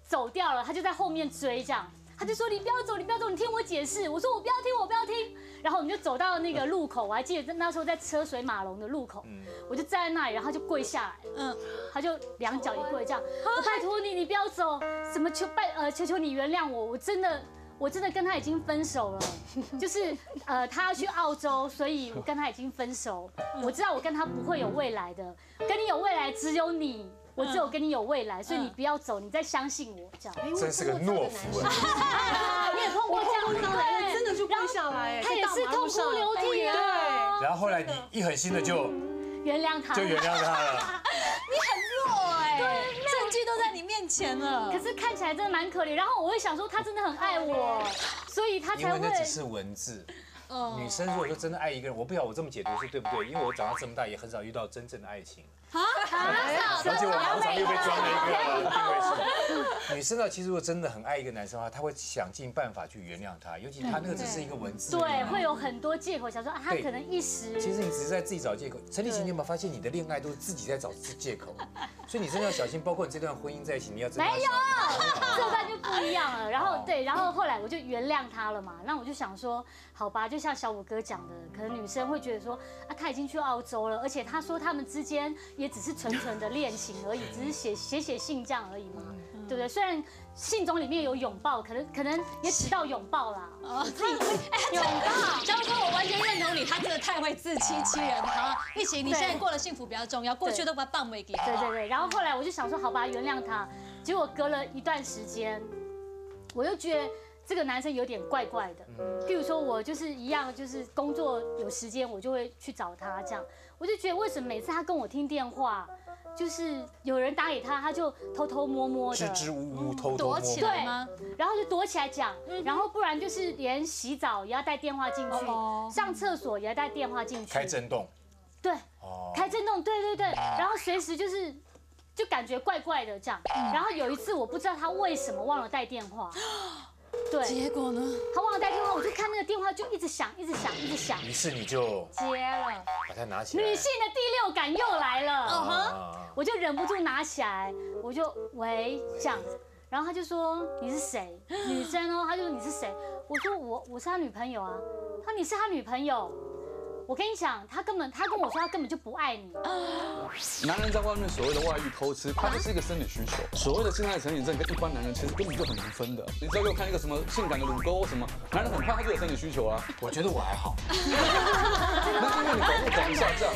走掉了，他就在后面追这样。他就说：“你不要走，你不要走，你听我解释。”我说：“我不要听，我不要听。”然后我们就走到那个路口，我还记得那时候在车水马龙的路口，我就站在那里，然后他就跪下来，他就2脚一跪这样，拜托你，你不要走，什么求求你原谅我，我真的我真的跟他已经分手了，就是他要去澳洲，所以我跟他已经分手。我知道我跟他不会有未来的，跟你有未来只有你。 我只有跟你有未来，所以你不要走，你再相信我这样。真是个懦夫！你也碰过这样的人，真的就跪下来，他也是痛哭流涕啊。然后后来你一狠心的就原谅他，就原谅他了。你很弱哎，对，证据都在你面前了。可是看起来真的蛮可怜。然后我会想说，他真的很爱我，所以他才会。因为那只是文字。 女生如果说真的爱一个人，我不晓得我这么解读是对不对，因为我长到这么大也很少遇到真正的爱情。啊，而且我好长又被装了一个定位是。女生呢，其实如果真的很爱一个男生的话，她会想尽办法去原谅他，尤其他那个只是一个文字。对，会有很多借口，想说啊，他可能一时。其实你只是在自己找借口。陈立奇，你有没有发现你的恋爱都是自己在找借口？所以你真的要小心，包括你这段婚姻在一起，你要真的。没有，这段就不一样了。然后对，然后后来我就原谅他了嘛，那我就想说，好吧，就。 像小五哥讲的，可能女生会觉得说啊，他已经去澳洲了，而且他说他们之间也只是纯纯的恋情而已，只是写信这样而已嘛，对不对？虽然信中里面有拥抱，可能也只到拥抱啦。哦，他拥抱，张哥，我完全认同你，他真的太会自欺欺人了。好，立奇，你现在过得幸福比较重要，过去都把棒尾给。对对对，然后后来我就想说，好吧，原谅他。结果隔了一段时间，我又觉得。 这个男生有点怪怪的，譬如说我就是一样，就是工作有时间我就会去找他这样，我就觉得为什么每次他跟我听电话，就是有人打给他，他就偷偷摸摸的，支支吾吾，偷偷摸摸，躲起来吗？然后就躲起来讲，然后不然就是连洗澡也要带电话进去，上厕所也要带电话进去，开震动，对，开震动，对对对，然后随时就是。 就感觉怪怪的这样，然后有一次我不知道他为什么忘了带电话，对，结果呢，他忘了带电话，我就看那个电话就一直响，一直响，一直响，于是你就接了，把它拿起来，女性的第六感又来了，我就忍不住拿起来，我就喂这样，然后他就说你是谁，女生哦，他就说你是谁，我说我是他女朋友啊，他你是他女朋友。 我跟你讲，他跟我说他根本就不爱你。男人在外面所谓的外遇、偷吃，他就是一个生理需求。所谓的性爱成瘾症跟一般男人其实根本就很难分的。你只要给我看一个什么性感的乳沟什么，男人很快他就有生理需求啊。我觉得我还好。那是因为你搞不懂一下这样。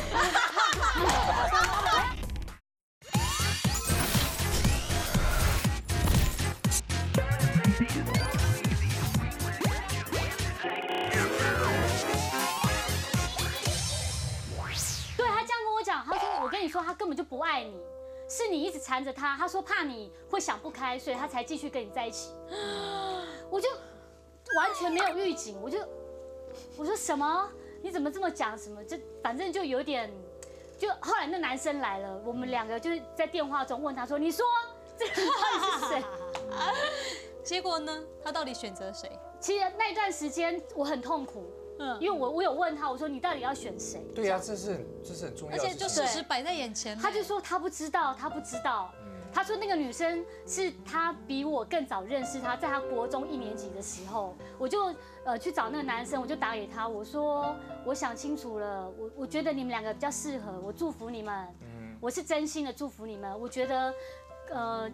说他根本就不爱你，是你一直缠着他。他说怕你会想不开，所以他才继续跟你在一起。我就完全没有预警，我说什么？你怎么这么讲？什么？就反正就有点，就后来那男生来了，我们两个就是在电话中问他说：“你说这个到底是谁？”结果呢，他到底选择谁？其实那段时间我很痛苦。 因为我有问他，我说你到底要选谁？对呀，这是很重要的，而且就事实摆在眼前。他就说他不知道，他不知道。他说那个女生是他比我更早认识他，在他国中一年级的时候，我就去找那个男生，我就打给他，我说我想清楚了，我觉得你们两个比较适合，我祝福你们，我是真心的祝福你们，我觉得。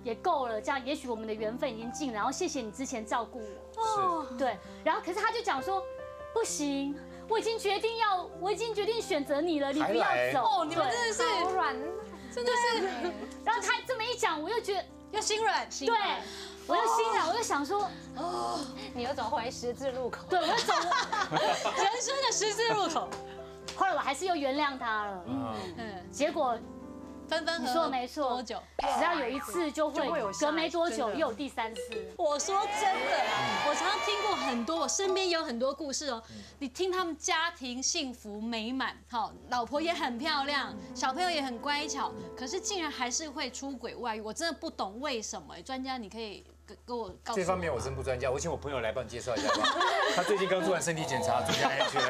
也够了，这样也许我们的缘分已经尽了，然后谢谢你之前照顾我。是，对。然后可是他就讲说，不行，我已经决定选择你了，你不要走。哦，你们真的是好软，真的是。然后他这么一讲，我又觉得又心软。对，我又心软，我又想说，哦，你又走回十字路口。对，我又走人生的十字路口。后来我还是又原谅他了。结果。 分分合合，你说没错，多久？只要有一次就会，隔没多久又有第三次。我说真的，我常常听过很多，我身边也有很多故事哦。你听他们家庭幸福美满，好，老婆也很漂亮，小朋友也很乖巧，可是竟然还是会出轨外遇，我真的不懂为什么。专家，你可以跟我告诉我。这方面我真不专家，我请我朋友来帮你介绍一下吧。他最近刚做完身体检查，最近安全。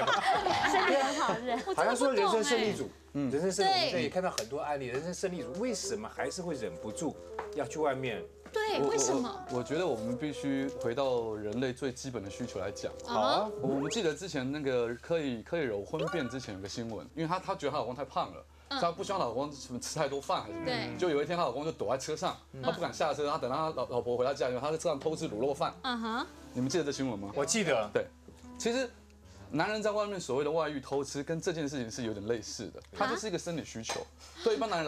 身体很好是？好像说人生胜利组。 人生胜利，我们也看到很多案例。人生胜利组为什么还是会忍不住要去外面对，为什么？我觉得我们必须回到人类最基本的需求来讲。好啊，我们记得之前那个柯以柔婚变之前有个新闻，因为她觉得她老公太胖了。 她不希望老公什么吃太多饭还是什么，就有一天她老公就躲在车上，她不敢下车，她等她老婆回到家以后，她在车上偷吃卤肉饭。你们记得这新闻吗？我记得。对，其实男人在外面所谓的外遇偷吃，跟这件事情是有点类似的，它就是一个生理需求。对一般男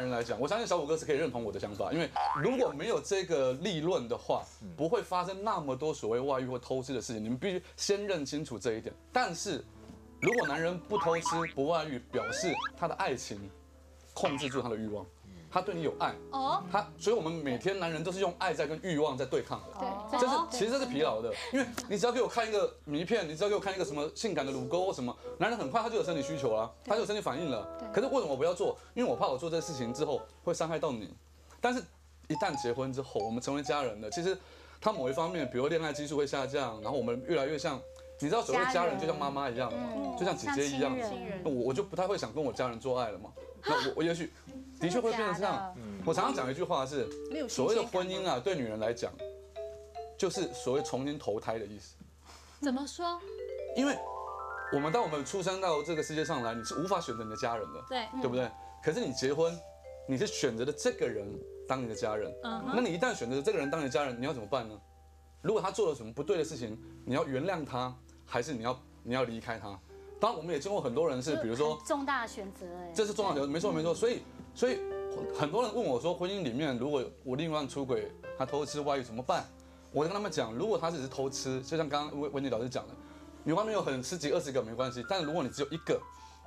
人来讲，我相信小虎哥是可以认同我的想法，因为如果没有这个立论的话，不会发生那么多所谓外遇或偷吃的事情。你们必须先认清楚这一点，但是。 如果男人不偷吃不外遇，表示他的爱情控制住他的欲望，他对你有爱哦，所以我们每天男人都是用爱在跟欲望在对抗的，其实这是疲劳的，因为你只要给我看一个迷片，你只要给我看一个什么性感的乳沟什么，男人很快他就有生理需求了，他就有生理反应了。可是为什么我不要做？因为我怕我做这事情之后会伤害到你。但是，一旦结婚之后，我们成为家人了，其实他某一方面，比如恋爱激素会下降，然后我们越来越像。 你知道所谓家人就像妈妈一样嘛，就像姐姐一样，我就不太会想跟我家人做爱了嘛。那我也许的确会变成这样。我常常讲一句话是，所谓的婚姻啊，对女人来讲，就是所谓重新投胎的意思。怎么说？因为当我们出生到这个世界上来，你是无法选择你的家人的，对不对？可是你结婚，你是选择了这个人当你的家人，那你一旦选择了这个人当你的家人，你要怎么办呢？如果他做了什么不对的事情，你要原谅他。 还是你要离开他，当然我们也见过很多人是，比如说重大选择，这是重大选择，没错没错。所以很多人问我说，婚姻里面如果我另一半出轨，他偷吃外遇怎么办？我跟他们讲，如果他只是偷吃，就像刚刚文杰老师讲的，你外面有10几20个没关系，但如果你只有一个，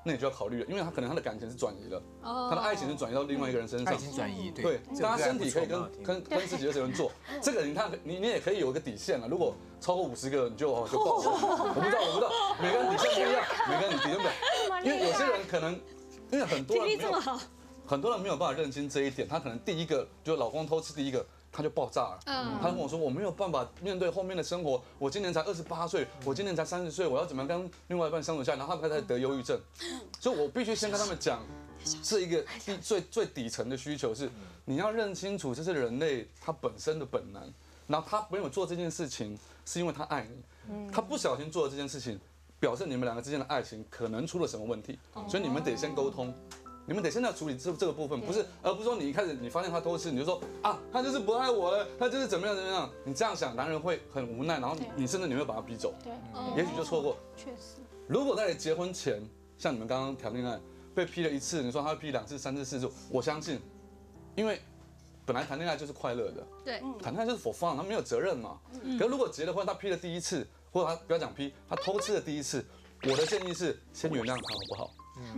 那你就要考虑了，因为他的感情是转移了，他的爱情是转移到另外一个人身上，爱情转移对，但他身体可以跟自己的人做，这个你看你也可以有一个底线了，如果。 超过50个你就爆了，我不知道，每个人底线不一样，每个人底线不一样，因为有些人可能，因为很多人没有办法认清这一点，他可能第一个就老公偷吃第一个他就爆炸了，他跟我说我没有办法面对后面的生活，我今年才28岁，我今年才30岁，我要怎么样跟另外一半相处下来？然后他们开始得忧郁症，所以我必须先跟他们讲，是一个最底层的需求是你要认清楚这是人类他本身的本能。 然后他没有做这件事情，是因为他爱你。他不小心做了这件事情，表示你们两个之间的爱情可能出了什么问题，所以你们得先沟通，你们得先要处理这个部分，而不是说你一开始你发现他偷吃，你就说啊，他就是不爱我了，他就是怎么样。你这样想，男人会很无奈，然后你甚至你会把他逼走，也许就错过。确实，如果在你结婚前，像你们刚刚谈恋爱被劈了一次，你说他会劈2次、3次、4次，我相信，因为。 本来谈恋爱就是快乐的，对，谈恋爱就是for fun，他没有责任嘛。可是如果结了婚，他劈了第一次，或者他不要讲劈，他偷吃的第一次，我的建议是先原谅他，好不好？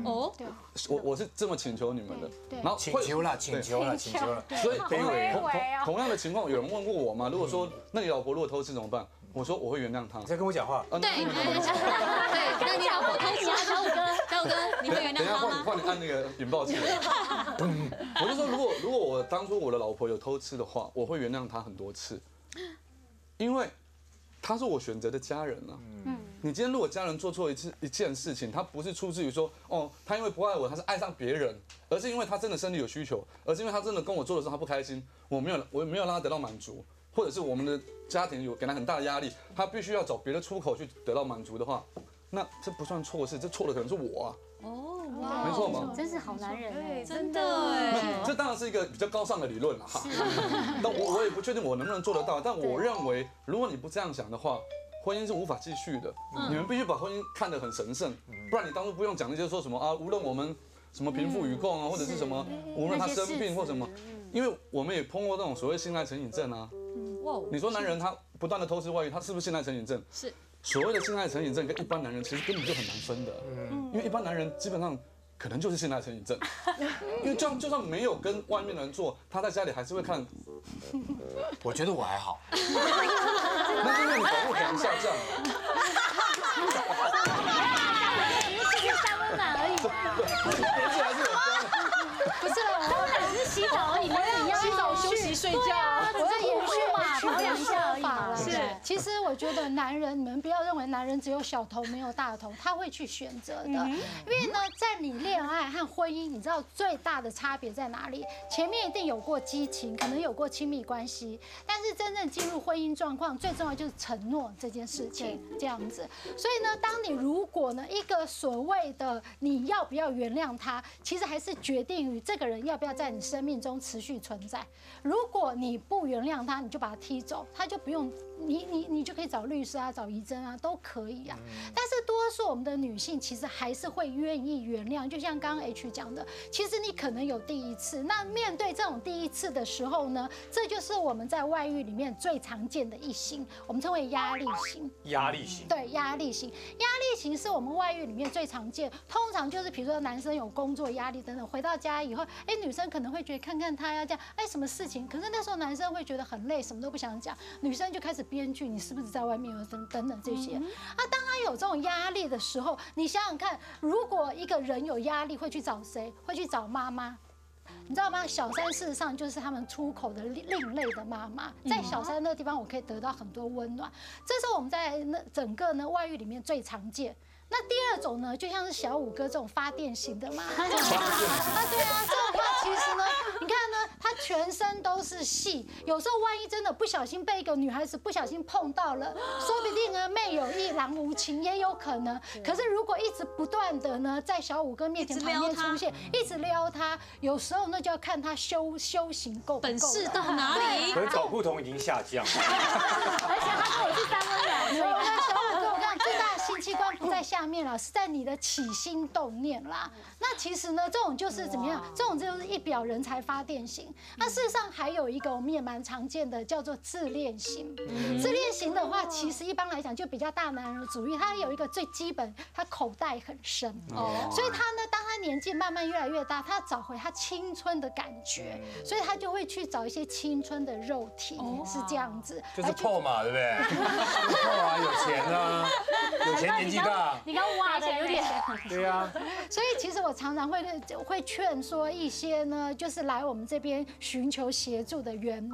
哦，对，我是这么请求你们的。然后请求了。所以同样的情况，有人问过我嘛？如果说那你老婆如果偷吃怎么办？我说我会原谅他。你在跟我讲话？对，那你老婆偷吃，小虎哥，你会原谅他吗？换你按那个引爆器。 我就说，如果我当初我的老婆有偷吃的话，我会原谅她很多次，因为她是我选择的家人啊。你今天如果家人做错一件事情，她不是出自于说哦，她因为不爱我，她是爱上别人，而是因为她真的身体有需求，而是因为她真的跟我做的时候她不开心，我没有让她得到满足，或者是我们的家庭有给她很大的压力，她必须要找别的出口去得到满足的话，那这不算错事，这错的可能是我啊。 哦，没错嘛，真是好男人哎，真的哎。这当然是一个比较高尚的理论了哈。但我也不确定我能不能做得到，但我认为，如果你不这样想的话，婚姻是无法继续的。你们必须把婚姻看得很神圣，不然你当初不用讲那些说什么啊，无论我们什么贫富与共啊，或者是什么，无论他生病或什么，因为我们也碰过那种所谓性爱成瘾症啊。你说男人他不断的偷吃外遇，他是不是性爱成瘾症？是。 所谓的性爱成瘾症跟一般男人其实根本就很难分的，因为一般男人基本上可能就是性爱成瘾症，因为就算没有跟外面的人做，他在家里还是会看。我觉得我还好，那是因为你保护感下降了，你们只是三温暖而已嘛。不是啦，我们只是洗澡而已，跟你一样洗澡、休息、睡觉，我要延续嘛，保养一下而已嘛。是。 其实我觉得男人，你们不要认为男人只有小头没有大头，他会去选择的。因为呢，在你恋恋爱和婚姻，你知道最大的差别在哪里？前面一定有过激情，可能有过亲密关系，但是真正进入婚姻状况，最重要就是承诺这件事情，这样子。所以呢，当你如果呢，一个所谓的你要不要原谅他，其实还是决定于这个人要不要在你生命中持续存在。如果你不原谅他，你就把他踢走，他就不用。 你就可以找律师啊，找医生啊，都可以啊。但是多数我们的女性其实还是会愿意原谅，就像刚刚 H 讲的，其实你可能有第一次。那面对这种第一次的时候呢，这就是我们在外遇里面最常见的一型，我们称为压力型。压力型。对，压力型。压力型是我们外遇里面最常见，通常就是比如说男生有工作压力等等，回到家以后，哎，女生可能会觉得看看他呀这样，哎，什么事情？可是那时候男生会觉得很累，什么都不想讲，女生就开始。 编剧，你是不是在外面有等等这些？那当他有这种压力的时候，你想想看，如果一个人有压力，会去找谁？会去找妈妈。 你知道吗？小三事实上就是他们出口的另类的妈妈，在小三那个地方，我可以得到很多温暖。这是我们在那整个呢外遇里面最常见。那第二种呢，就像是小五哥这种发电型的嘛。啊，对啊，这种他其实呢，你看呢，他全身都是戏。有时候万一真的不小心被一个女孩子不小心碰到了，说不定呢妹有意郎无情也有可能。可是如果一直不断的呢在小五哥面前旁边出现，一直撩他，有时候。 那就要看他修行够不够，本事到哪里？可是搞不同已经下降了，而且他跟我是三温暖，所以呢，小五跟我讲，最大的性器官不在下面了，是在你的起心动念啦。那其实呢，这种就是怎么样？这种就是一表人才发电型。那事实上还有一个我们也蛮常见的，叫做自恋型。自恋型的话，其实一般来讲就比较大男人主义，他有一个最基本，他口袋很深，所以他呢，当他年纪慢慢越来越大，他找回他亲。 青春的感觉，所以他就会去找一些青春的肉体，是这样子，就是破嘛，对不对？破啊，有钱啊，有钱年纪大，你刚挖的有点，对啊。所以其实我常常会劝说一些呢，就是来我们这边寻求协助的原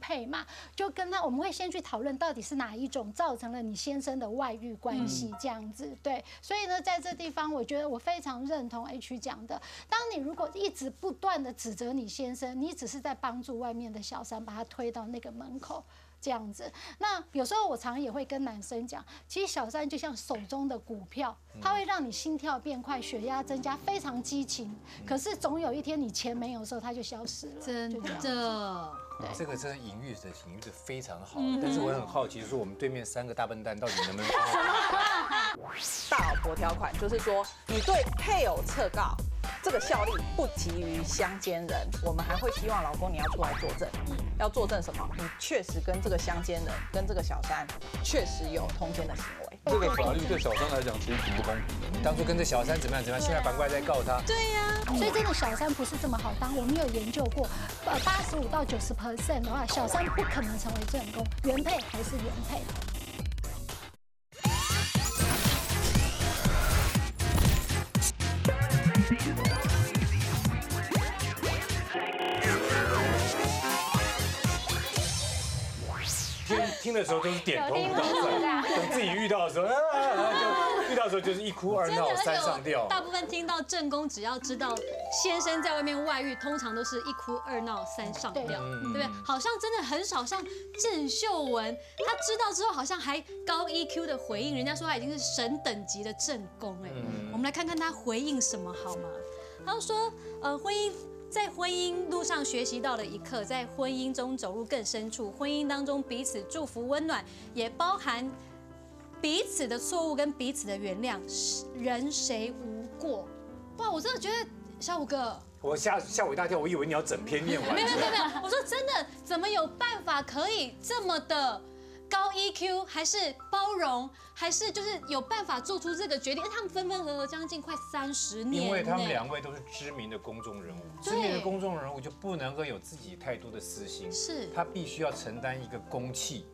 配嘛，就跟他我们会先去讨论到底是哪一种造成了你先生的外遇关系这样子，对。所以呢，在这地方，我觉得我非常认同 H 讲的，当你如果一直不断 的指责你先生，你只是在帮助外面的小三，把他推到那个门口这样子。那有时候我常也会跟男生讲，其实小三就像手中的股票，它会让你心跳变快、血压增加，非常激情。可是总有一天你钱没有的时候，它就消失了。真的，这个真的隐喻的非常好。但是我很好奇，就是我们对面三个大笨蛋到底能不能？大老婆条款就是说，你对配偶撤告。 这个效力不及于相奸人，我们还会希望老公你要出来作证，要作证什么？你确实跟这个相奸人、跟这个小三确实有通奸的行为。这个法律对小三来讲其实挺不公平的。你当初跟这小三怎么样，现在反过来在告他。对呀，所以真的小三不是这么好当。我们有研究过，85到90% 的话，小三不可能成为正宫，原配还是原配。 听的时候都是点头如捣蒜，等自己遇到的时候，就遇到的时候就是一哭二闹三上吊。大部分听到正宫只要知道先生在外面外遇，通常都是一哭二闹三上吊，对不对？好像真的很少像郑秀文，她知道之后好像还高 EQ 的回应，人家说她已经是神等级的正宫哎。我们来看看她回应什么好吗？她说，婚姻。 在婚姻路上学习到了一课，在婚姻中走入更深处。婚姻当中彼此祝福温暖，也包含彼此的错误跟彼此的原谅。人谁无过？哇，我真的觉得小五哥，我吓我一大跳，我以为你要整篇念完。没有，我说真的，怎么有办法可以这么的？ 高 EQ 还是包容，还是就是有办法做出这个决定？因为他们分分合合将近快30年，因为他们两位都是知名的公众人物，知名的公众人物就不能够有自己太多的私心，是他必须要承担一个公器。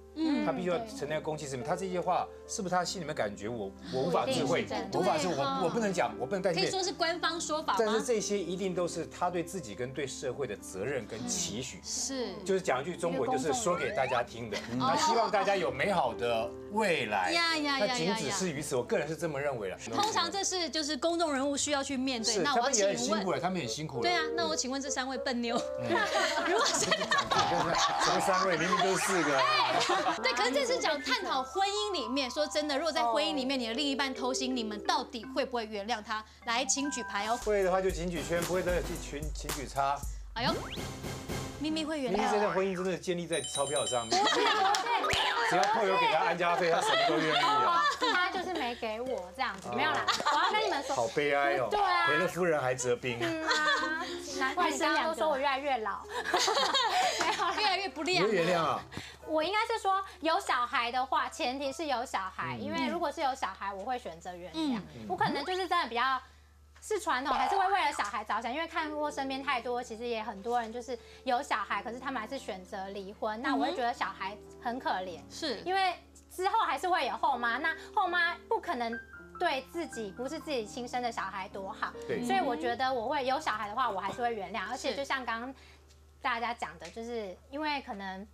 他必须要承担公器使命。他这些话是不是他心里面感觉我无法智慧，无法是我不能讲，我不能代替。可以说是官方说法，但是这些一定都是他对自己跟对社会的责任跟期许。是，就是讲一句中文，就是说给大家听的。他希望大家有美好的未来。那仅只是于此，我个人是这么认为了。通常这是就是公众人物需要去面对。那我请问，他们也辛苦了。对啊，那我请问这三位笨妞，如果是什么三位，明明就是四个。对，可是这次讲探讨婚姻里面，说真的，如果在婚姻里面你的另一半偷腥，你们到底会不会原谅他？来，请举牌哦。会的话就请举圈，不会的请举叉。哎呦，咪咪会原谅。咪咪这段婚姻真的建立在钞票上面。只要朋友给他安家费，他什么都愿意啊。他就是没给我这样子，没有啦。我要跟你们说，好悲哀哦。对啊，赔了夫人还折兵。难怪你刚刚都说我越来越老，没有，越来越不亮。你会原谅啊？我应该是说有小孩的话，前提是有小孩，因为如果是有小孩，我会选择原谅。我可能就是真的比较是传统，还是会为了小孩着想，因为看过身边太多，其实也很多人就是有小孩，可是他们还是选择离婚。那我会觉得小孩很可怜，是因为之后还是会有后妈，那后妈不可能。对自己不是自己亲生的小孩多好，所以我觉得我会有小孩的话，我还是会原谅。而且就像刚刚大家讲的，就是因为可能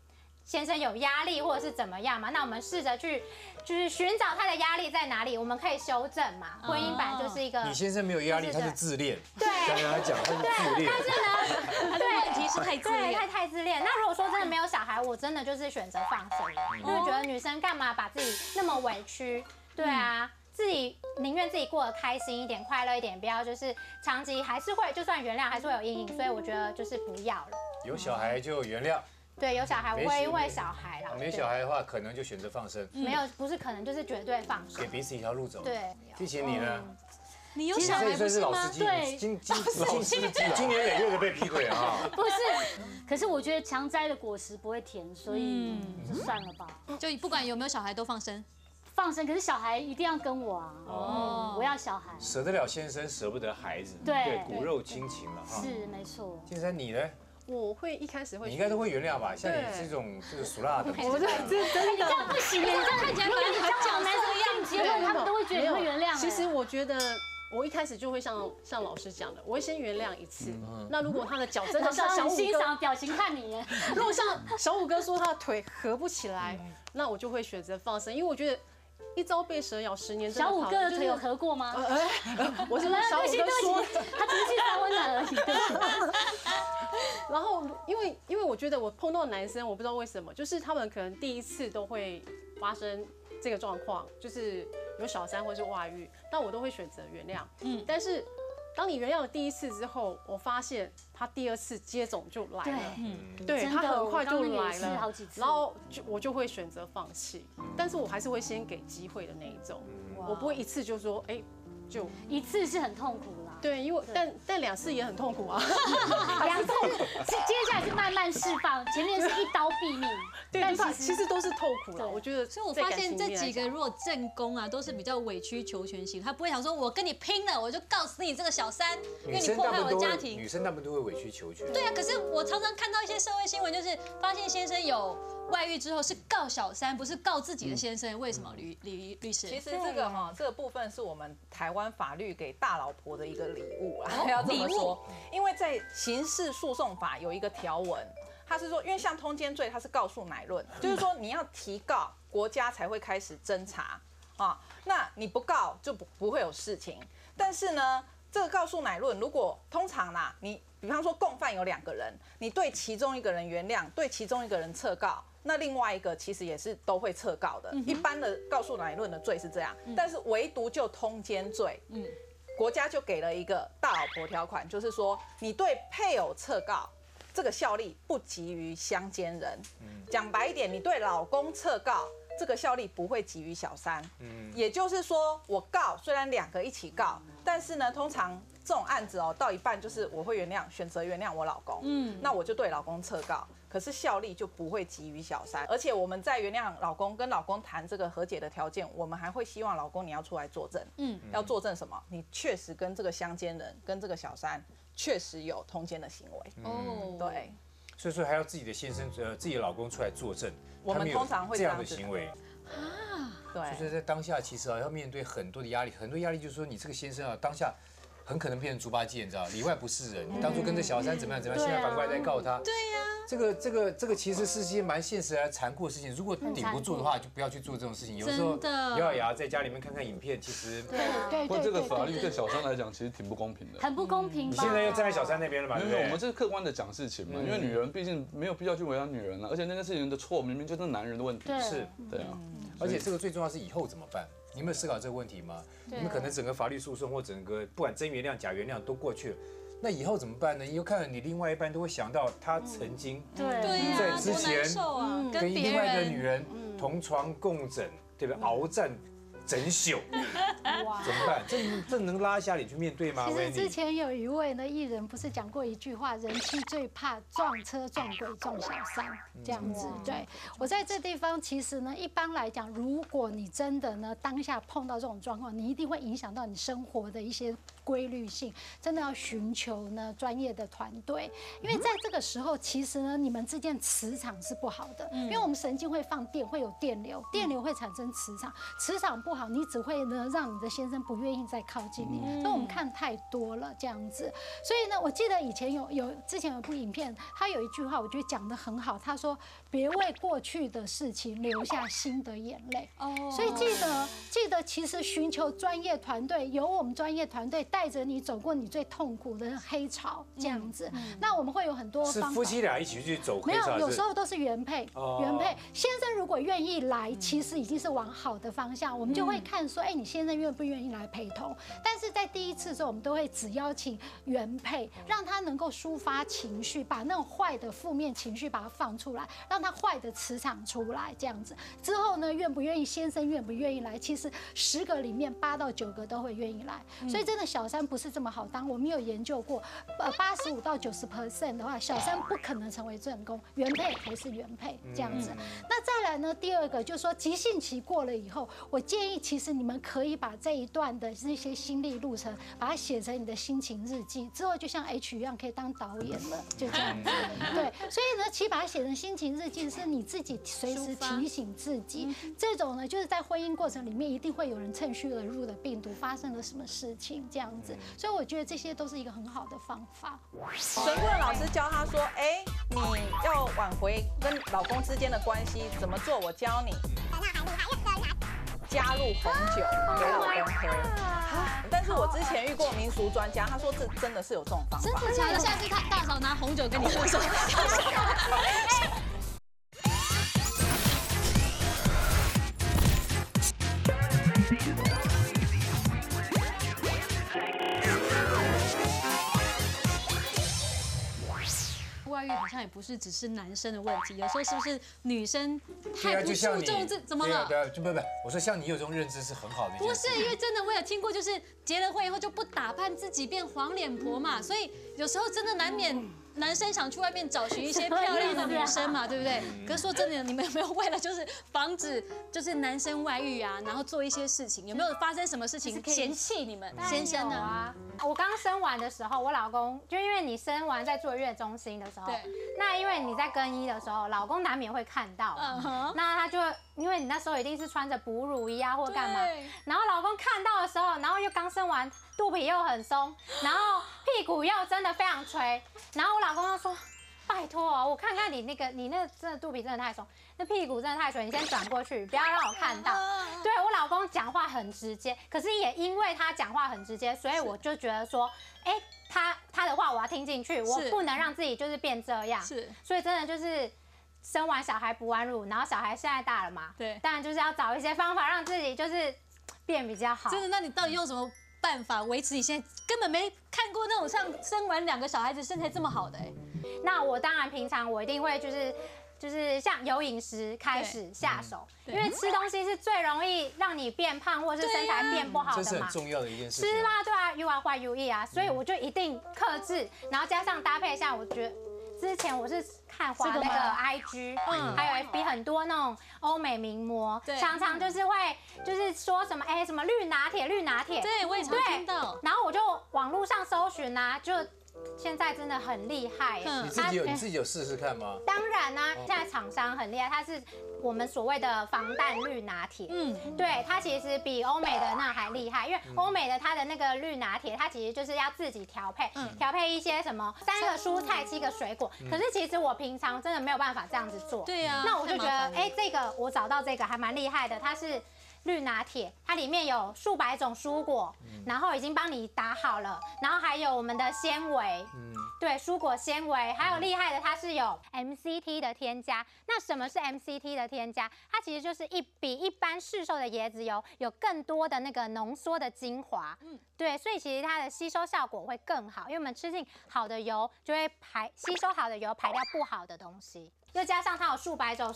先生有压力或者是怎么样嘛，那我们试着去就是寻找他的压力在哪里，我们可以修正嘛。婚姻本来就是一个，你先生没有压力，他是自恋。对，刚刚他讲他是自恋，但是呢，他的问题是太自恋，太自恋。那如果说真的没有小孩，我真的就是选择放手，因为觉得女生干嘛把自己那么委屈？对啊。自己宁愿自己过得开心一点、快乐一点，不要就是长期还是会，就算原谅还是会有阴影，所以我觉得就是不要了。有小孩就原谅。对，有小孩我会因为小孩啦。没小孩的话，可能就选择放生。没有，不是可能，就是绝对放生。给彼此一条路走。对。之前你呢？你有小孩不是吗？对，今年累月的被劈腿啊！不是，可是我觉得强摘的果实不会甜，所以就算了吧。就不管有没有小孩都放生。放生，可是小孩一定要跟我啊！哦，我要小孩，舍得了先生，舍不得孩子，对，骨肉亲情了哈。是，没错。先生，你呢？我会一开始会，你应该都会原谅吧？像你这种就是俗辣的，我真的不行，这样看起来如果你交往男生结婚，他们都会觉得你会原谅。其实我觉得。我一开始就会像老师讲的，我会先原谅一次。那如果他的脚真的像小五哥，欣赏表情看你。如果像小五哥说他的腿合不起来，那我就会选择放生，因为我觉得一朝被蛇咬，10年。小五哥的腿有合过吗？我是小五哥说，他只是去三温暖而已。然后因为我觉得我碰到男生，我不知道为什么，就是他们可能第一次都会发生这个状况，就是。有小三或是外遇，那我都会选择原谅。但是当你原谅了第一次之后，我发现他第二次接踵就来了，对，他很快就来了，然后我就会选择放弃。但是我还是会先给机会的那一种，我不会一次就说，哎，就一次是很痛苦啦。对，因为但2次也很痛苦啊，2次是接下来是慢慢释放，前面是一刀毙命。但其实都是痛苦了，我觉得。所以我发现这几个如果正宫啊，都是比较委曲求全型，他不会想说我跟你拼了，我就告诉你这个小三，因为你破坏我的家庭。女生他们都会委曲求全。对啊，可是我常常看到一些社会新闻，就是发现先生有外遇之后是告小三，不是告自己的先生，为什么？律师。其实这个这个部分是我们台湾法律给大老婆的一个礼物啊，要这么说，因为在刑事诉讼法有一个条文。他是说，因为像通奸罪，他是告诉乃论，就是说你要提告，国家才会开始侦查啊。那你不告就不会有事情。但是呢，这个告诉乃论，如果通常啦，你比方说共犯有2个人，你对其中一个人原谅，对其中一个人撤告，那另外一个其实也是都会撤告的。一般的告诉乃论的罪是这样，但是唯独就通奸罪，国家就给了一个大老婆条款，就是说你对配偶撤告。这个效力不及于相奸人，讲白一点，你对老公撤告，这个效力不会及于小三。也就是说，我告虽然2个一起告，但是呢，通常这种案子到一半就是我会原谅，选择原谅我老公，那我就对老公撤告，可是效力就不会及于小三。而且我们在原谅老公跟老公谈这个和解的条件，我们还会希望老公你要出来作证，要作证什么？你确实跟这个相奸人，跟这个小三。确实有通奸的行为，对，所以说还要自己的先生自己的老公出来作证，我们通常会这样的行为啊，对，就是在当下其实啊要面对很多的压力，很多压力就是说你这个先生啊当下。 很可能变成猪八戒，你知道，里外不是人。你当初跟着小三怎么样怎么样，现在反过来在告他。对呀，这个其实是些蛮现实而残酷的事情。如果顶不住的话，就不要去做这种事情。有时候咬牙在家里面看看影片，其实对，或这个法律对小三来讲其实挺不公平的，很不公平。你现在又站在小三那边了吧？没有，我们这是客观的讲事情嘛，因为女人毕竟没有必要去为难女人了，而且那件事情的错明明就是男人的问题。是，对啊。而且这个最重要是以后怎么办。 你们有思考这个问题吗？你们可能整个法律诉讼或整个不管真原谅、假原谅都过去了，那以后怎么办呢？以后看到你另外一半都会想到他曾经在之前跟另外一个女人同床共枕，对不对？鏖战整宿，怎么办？这能拉下脸去面对吗？其实之前有一位呢艺人不是讲过一句话：人妻最怕撞车、撞鬼、撞小三这样子。对我在这地方，其实呢，一般来讲，如果你真的呢当下碰到这种状况，你一定会影响到你生活的一些规律性，真的要寻求呢专业的团队，因为在这个时候，其实呢你们之间磁场是不好的，因为我们神经会放电，会有电流，电流会产生磁场，磁场不好。 你只会呢让你的先生不愿意再靠近你，所以我们看太多了这样子。所以呢，我记得以前之前有部影片，他有一句话我觉得讲得很好，他说别为过去的事情留下新的眼泪。哦，所以记得，其实寻求专业团队，由我们专业团队带着你走过你最痛苦的黑潮这样子。那我们会有很多方法，是夫妻俩一起去走黑潮，没有，有时候都是原配，原配先生如果愿意来，其实已经是往好的方向，我们就会。 会看说，哎，你现在愿不愿意来陪同？但是在第一次的时候，我们都会只邀请原配，让他能够抒发情绪，把那种坏的负面情绪把它放出来，让他坏的磁场出来，这样子。之后呢，愿不愿意先生愿不愿意来？其实10个里面8到9个都会愿意来，所以真的小三不是这么好当。我们有研究过，85到90% 的话，小三不可能成为正宫，原配还是原配这样子。那再来呢，第2个就是说急性期过了以后，我建议。 其实你们可以把这一段的那些心历路程，把它写成你的心情日记，之后就像 H 一样可以当导演了，就这样子。对，所以呢，其实把它写成心情日记，是你自己随时提醒自己。这种呢，就是在婚姻过程里面一定会有人趁虚而入的病毒发生了什么事情这样子，所以我觉得这些都是一个很好的方法。神棍老师教他说，哎，你要挽回跟老公之间的关系怎么做？我教你。 加入红酒给老公喝，但是我之前遇过民俗专家，他说这真的是有这种方法。真的假的？下次他大嫂拿红酒给你喝，外遇好像也不是只是男生的问题，有时候是不是女生太不注重这怎么了？对啊，就不，我说像你有这种认知是很好的。不是，因为真的我有听过，就是结了婚以后就不打扮自己变黄脸婆嘛，所以有时候真的难免男生想去外面找寻一些漂亮的女生嘛，对不对？可是说真的，你们有没有为了就是防止就是男生外遇啊，然后做一些事情？有没有发生什么事情嫌弃你们先生呢？ 我刚生完的时候，我老公就因为你生完在坐月中心的时候，那因为你在更衣的时候，老公难免会看到，那他就因为你那时候一定是穿着哺乳衣啊或干嘛，然后老公看到的时候，然后又刚生完，肚皮又很松，然后屁股又真的非常垂，然后我老公就说。 拜托、哦，我看看你那真的肚皮真的太松，那屁股真的太垂，你先转过去，不要让我看到。对我老公讲话很直接，可是也因为他讲话很直接，所以我就觉得说，哎，他的话我要听进去，我不能让自己就是变这样。是，所以真的就是生完小孩哺完乳，然后小孩现在大了嘛，对，当然就是要找一些方法让自己就是变比较好。真的，那你到底用什么？ 办法维持你现在根本没看过那种像生完2个小孩子身材这么好的哎、欸，那我当然平常我一定会就是像由饮食开始下手，因为吃东西是最容易让你变胖或是身材变不好的嘛，这是很重要的一件事。吃啦，对啊 ，you are what you eat 啊，所以我就一定克制，然后加上搭配一下，我觉得。 之前我是看滑那个 IG， 还有 FB 很多那种欧美名模，常常就是会就是说什么哎什么绿拿铁，对我也常听到。然后我就网络上搜寻啊，就现在真的很厉害。你自己有试试看吗？当然啦，现在厂商很厉害，它是我们所谓的防弹绿拿铁。嗯，对，它其实比欧美的那还厉害，因为欧美的它的那个绿拿铁，它其实就是要自己调配，调配一些什么3个蔬菜7个水果。可是其实我平常真的没有办法这样子做。对呀。那我就觉得，哎，这个我找到这个还蛮厉害的，它是。 绿拿铁，它里面有数百种蔬果，然后已经帮你打好了，然后还有我们的纤维，对，蔬果纤维，还有厉害的它是有 MCT 的添加。那什么是 MCT 的添加？它其实就是比一般市售的椰子油有更多的那个浓缩的精华，对，所以其实它的吸收效果会更好，因为我们吃进好的油就会吸收好的油，排掉不好的东西，又加上它有数百种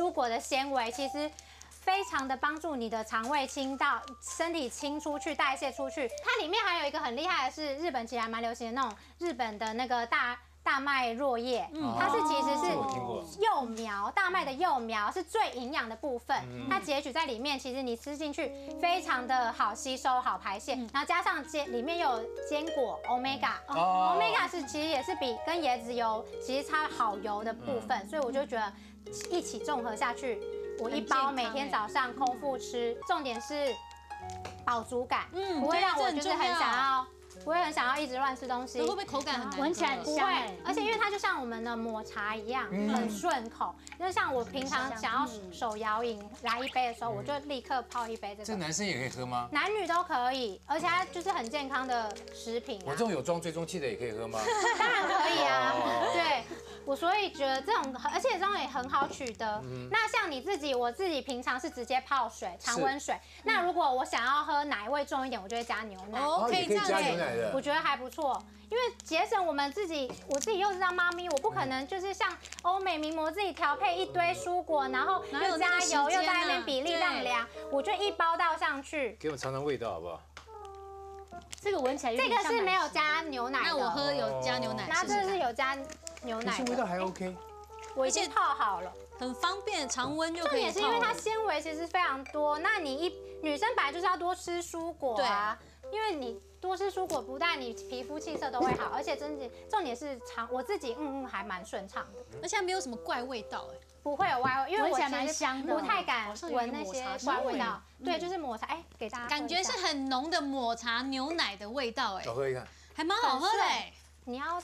蔬果的纤维，其实。 非常的帮助你的肠胃清到身体清出去代谢出去，它里面还有一个很厉害的是日本其实还蛮流行的那种日本的那个大麦箬叶，它是其实是幼苗，大麦的幼苗是最营养的部分，它截取在里面，其实你吃进去非常的好吸收、好排泄，然后加上里面又有坚果 omega 是其实也是比跟椰子油其实差好油的部分，所以我就觉得一起综合下去。 我一包每天早上空腹吃，重点是饱足感，不会让我就是很想要，不会很想要一直乱吃东西。会不会口感很难？闻起来很香，而且因为它就像我们的抹茶一样，很顺口。就像我平常想要手摇饮来一杯的时候，我就立刻泡一杯这个。这男生也可以喝吗？男女都可以，而且它就是很健康的食品。我这种有装追踪器的也可以喝吗？当然可以啊，对。 我所以觉得这种，而且这种也很好取得。那像你自己，我自己平常是直接泡水，常温水。那如果我想要喝奶味重一点，我就会加牛奶。哦，可以加牛奶的，我觉得还不错。因为节省我们自己，我自己又是当妈咪，我不可能就是像欧美名模自己调配一堆蔬果，然后又加油，又在那边比例让量，我就一包倒上去。给我尝尝味道好不好？ 这个闻起来有点像奶，这个是没有加牛奶的。那我喝有加牛奶，那这是有加牛奶，味道还 OK。我已经泡好了，很方便，常温就可以。重点是因为它纤维其实非常多，那你女生本来就是要多吃蔬果啊，因为你多吃蔬果，不但你皮肤气色都会好，而且真的重点是我自己还蛮顺畅的，而且没有什么怪味道哎，不会有怪味，因为我其实不太敢闻那些怪味道。 对，就是抹茶，哎，给大家感觉是很浓的抹茶牛奶的味道，哎，我喝一看，还蛮好喝嘞。你要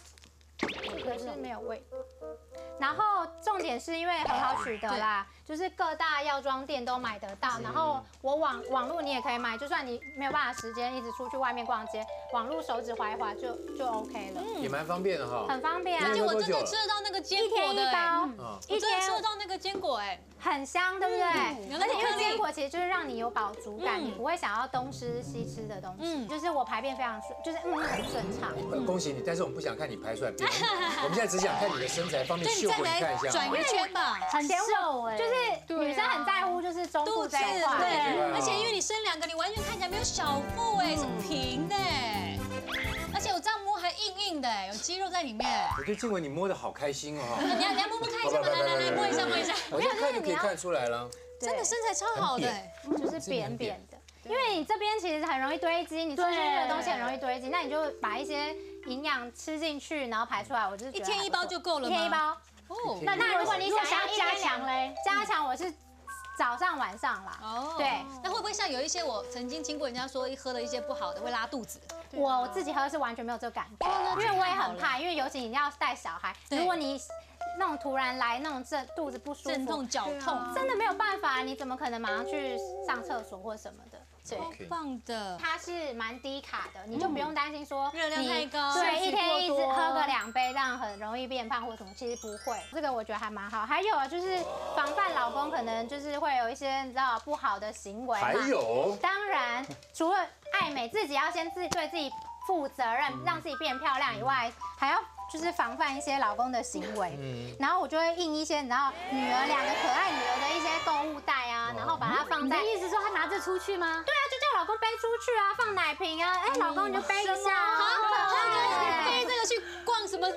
这个是没有味，然后重点是因为很好取得啦，就是各大药妆店都买得到，然后我网络你也可以买，就算你没有办法时间一直出去外面逛街，网络手指划一划就 OK 了，也蛮方便的哈，很方便啊。而且我真的吃得到那个坚果的，一天吃得到那个坚果，哎。 很香，对不对？而且因为坚果其实就是让你有饱足感，你不会想要东吃西吃的东西。就是我排便非常顺，就是很顺畅。恭喜你，但是我们不想看你排出来便，我们现在只想看你的身材方面秀给你看一下。转一圈吧，很瘦哎，就是女生很在乎就是中腹这一块，对。而且因为你生2个，你完全看起来没有小腹哎，是平的哎，而且我这样摸还硬硬的哎，有肌肉在里面。我对静雯你摸得好开心哦。你要摸摸看一下吗？来摸一下摸一下。 看就可以看出来了，真的身材超好的，就是扁扁的。因为你这边其实很容易堆积，你吃进去的东西很容易堆积，那你就把一些营养吃进去，然后排出来。我就是一天一包就够了，一天一包。哦，那如果你想要加强嘞，加强我是早上晚上啦。哦，对，那会不会像有一些我曾经听过人家说，喝了一些不好的会拉肚子？ 我自己喝是完全没有这个感觉，因为我也很怕，因为尤其你要带小孩，如果你那种突然来那种肚子不舒服、阵痛、绞痛，真的没有办法，你怎么可能马上去上厕所或什么的？超棒的，它是蛮低卡的，你就不用担心说热量太高，对，一天一直喝个2杯，这样很容易变胖或什么，其实不会。这个我觉得还蛮好。还有啊，就是防范老公可能就是会有一些你知道不好的行为，还有，当然除了爱美，自己要先对自己。 负责任，让自己变漂亮以外，还要就是防范一些老公的行为。然后我就会印一些，你知道2个可爱女儿的一些购物袋啊，然后把它放在。你的意思说她拿着出去吗？对啊，就叫老公背出去啊，放奶瓶啊，哎，老公你就背一下啊，好可爱。背这个去逛什么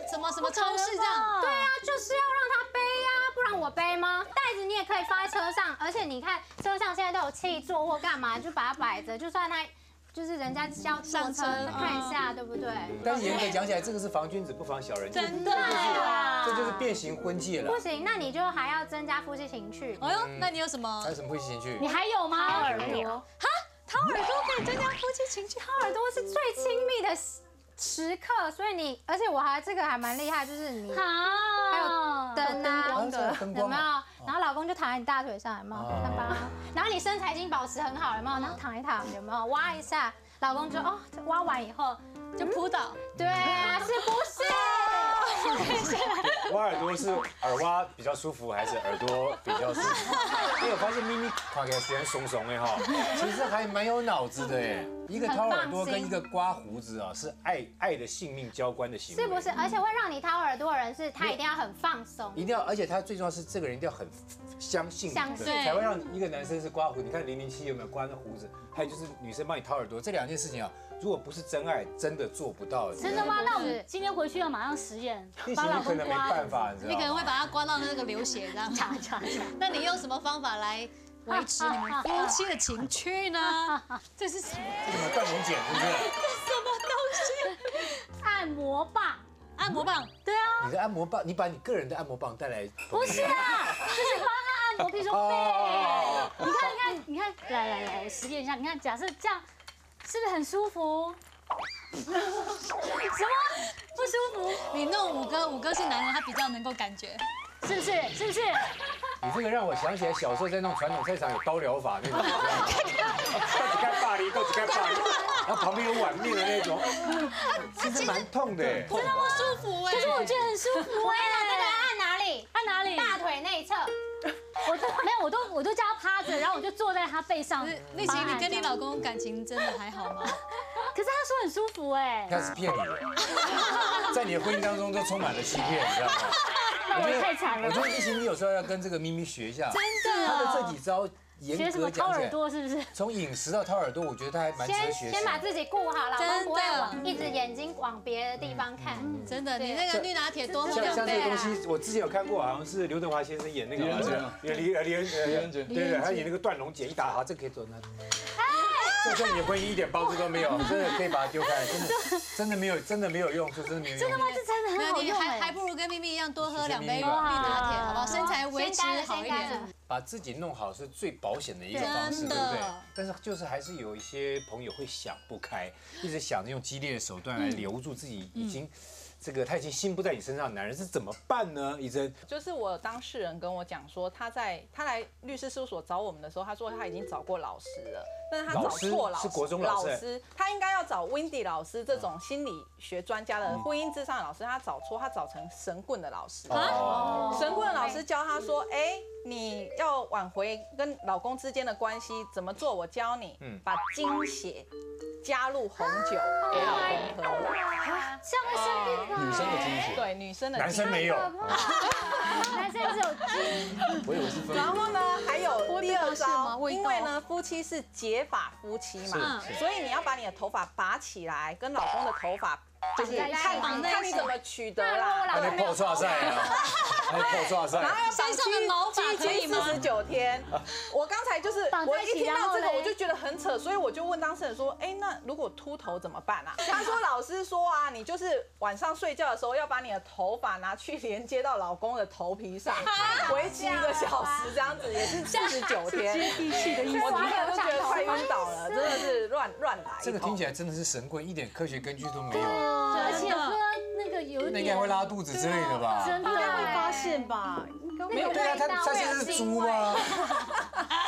超市这样？对啊，就是要让她背呀，不然我背吗？袋子你也可以放在车上，而且你看车上现在都有气座或干嘛，就把它摆着，就算她。就是人家要上车看一下，对不对？但是严格讲起来，这个是防君子不防小人，真的啊，这就是变形婚戒了。不行，那你就还要增加夫妻情趣。哎呦，那你有什么？还有什么夫妻情趣？你还有吗？掏耳朵？哈，掏耳朵可以增加夫妻情趣，掏耳朵是最亲密的时刻，所以你，而且我还这个还蛮厉害，就是你还有灯啊，有没有？然后老公就躺在你大腿上，有没有？看吧。然后你身材已经保持很好，有没有？然后躺一躺，有没有？挖一下，老公就哦，挖完以后就扑倒。对啊，是不是？挖耳朵是耳挖比较舒服，还是耳朵比较舒服？因为我发现咪咪看起来虽然怂怂的哈，其实还蛮有脑子的耶。一个掏耳朵跟一个刮胡子啊，是爱的性命交关的行为，是不是？而且会让你掏耳朵的人是他一定要很放松，一定要，而且他最重要是这个人一定要很相信，才会让一个男生是刮胡。你看007有没有刮那胡子？还有就是女生帮你掏耳朵，这两件事情啊，如果不是真爱，真的做不到。真的吗？那我们今天回去要马上实验，帮老公刮。你可能没办法，你知道吗？你可能会把它刮到那个流血这样。那你用什么方法来维持你们夫妻的情趣呢？这是什么？这是断龙剪，是不是？什么东西？按摩棒。按摩棒？对啊。你的按摩棒，你把你个人的按摩棒带来。不是啊，就是帮他按摩，比如说背。你看，来，我实验一下。你看，假设这样，是不是很舒服？什么？不舒服？你弄五哥是男人，他比较能够感觉，是不是？是不是？你这个让我想起来小时候在弄传统菜场有刀疗法那种，只看霸凌，只看霸凌，然后旁边有碗面的那种，其实蛮痛的，真的不舒服哎。可是我觉得很舒服哎。那个按哪里？按哪里？大腿内侧。我都叫他趴着，然后我就坐在他背上。丽琴，你跟你老公感情真的还好吗？可是他说很舒服哎。他是骗你的，在你的婚姻当中都充满了欺骗，你知道吗？太惨了！我觉得一行，你有时候要跟这个咪咪学一下，真的。他的这几招，严格讲起来，掏耳朵是不是？从饮食到掏耳朵，我觉得他还蛮值得学习。先把自己顾好，老公不会往一直眼睛往别的地方看。真的，你那个绿拿铁多喝两杯。像这个东西，我之前有看过，好像是刘德华先生演那个李安全，对，他演那个断龙剪一打，好，这可以做那。就算你婚姻一点帮助都没有，真的可以把它丢开，真的没有用处，真的没有用。真的吗？这真的很好用。你还不如跟咪咪一样多喝2杯绿拿铁，好不好？身材维持好一点，把自己弄好是最保险的一个方式，对不对？但是就是还是有一些朋友会想不开，一直想着用激烈的手段来留住自己已经。这个他已经心不在你身上，男人是怎么办呢？怡珍，就是我当事人跟我讲说，他来律师事务所找我们的时候，他说他已经找过老师了，但是他找错老师，是国中老师，他应该要找 Wendy 老师这种心理学专家的婚姻咨商老师，他找错，他找成神棍的老师。神棍的老师教他说，哎，你要挽回跟老公之间的关系怎么做？我教你，把精血加入红酒给老公喝，这样会生病吧？女生的精血，对，女生的，男生没有，男生只有精。我以为是分。然后呢，还有第二招，因为呢，夫妻是结发夫妻嘛，所以你要把你的头发拔起来，跟老公的头发就是看你怎么取得啦。还没破抓塞啊！还破抓塞。然后要绑的毛发可以吗？49天。我刚才就是我一听到这个我就觉得很扯，所以我就问当事人说：“哎，那如果秃头怎么办啊？”他说：“老师说啊，你就是晚上睡觉的时候要把你的头发拿去连接到老公的头皮上，为期1个小时这样子，也是49天。”我听了就觉得快晕倒了，真的是乱来。这个听起来真的是神棍，一点科学根据都没有。而且喝那个有点，应该会拉肚子之类的吧？真的应该会发现吧？没有，对啊，他现在是猪吗？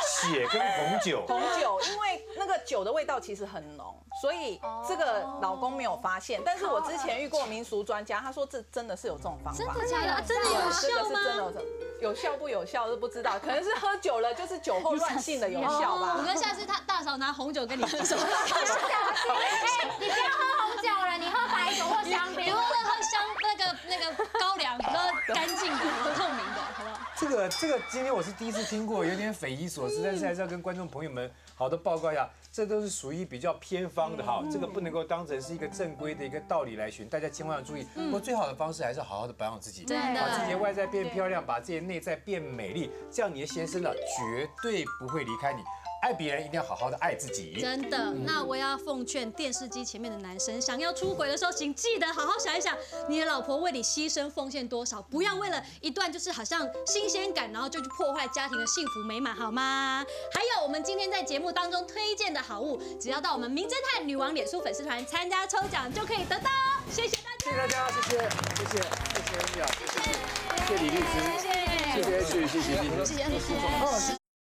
血跟红酒，因为那个酒的味道其实很浓，所以这个老公没有发现。但是我之前遇过民俗专家，他说这真的是有这种方法，真的假的？真的有效吗？有效不有效是不知道，可能是喝酒了，就是酒后乱性的有效吧。我跟下次他大嫂拿红酒跟你喝，哎，你不要喝红酒了，你喝白酒或香槟，你喝那个高粱，喝干净的、透明的，好不好？这个今天我是第一次听过，有点匪夷所思，但是还是要跟观众朋友们好的报告一下，这都是属于比较偏方的哈，这个不能够当成是一个正规的一个道理来循，大家千万要注意。不过最好的方式还是好好的保养自己，把自己的外在变漂亮，把自己的内在变美丽，这样你的先生呢绝对不会离开你。爱别人一定要好好的爱自己。真的，那我要奉劝电视机前面的男生，想要出轨的时候，请记得好好想一想，你的老婆为你牺牲奉献多少，不要为了一段就是好像新鲜感，然后就去破坏家庭的幸福美满，好吗？还有我们今天在节目当中推荐的好物，只要到我们名侦探女王脸书粉丝团参加抽奖就可以得到。谢谢大家，谢谢大家，谢谢米娅，谢谢李律师，谢谢 H， 谢谢 H， 谢谢。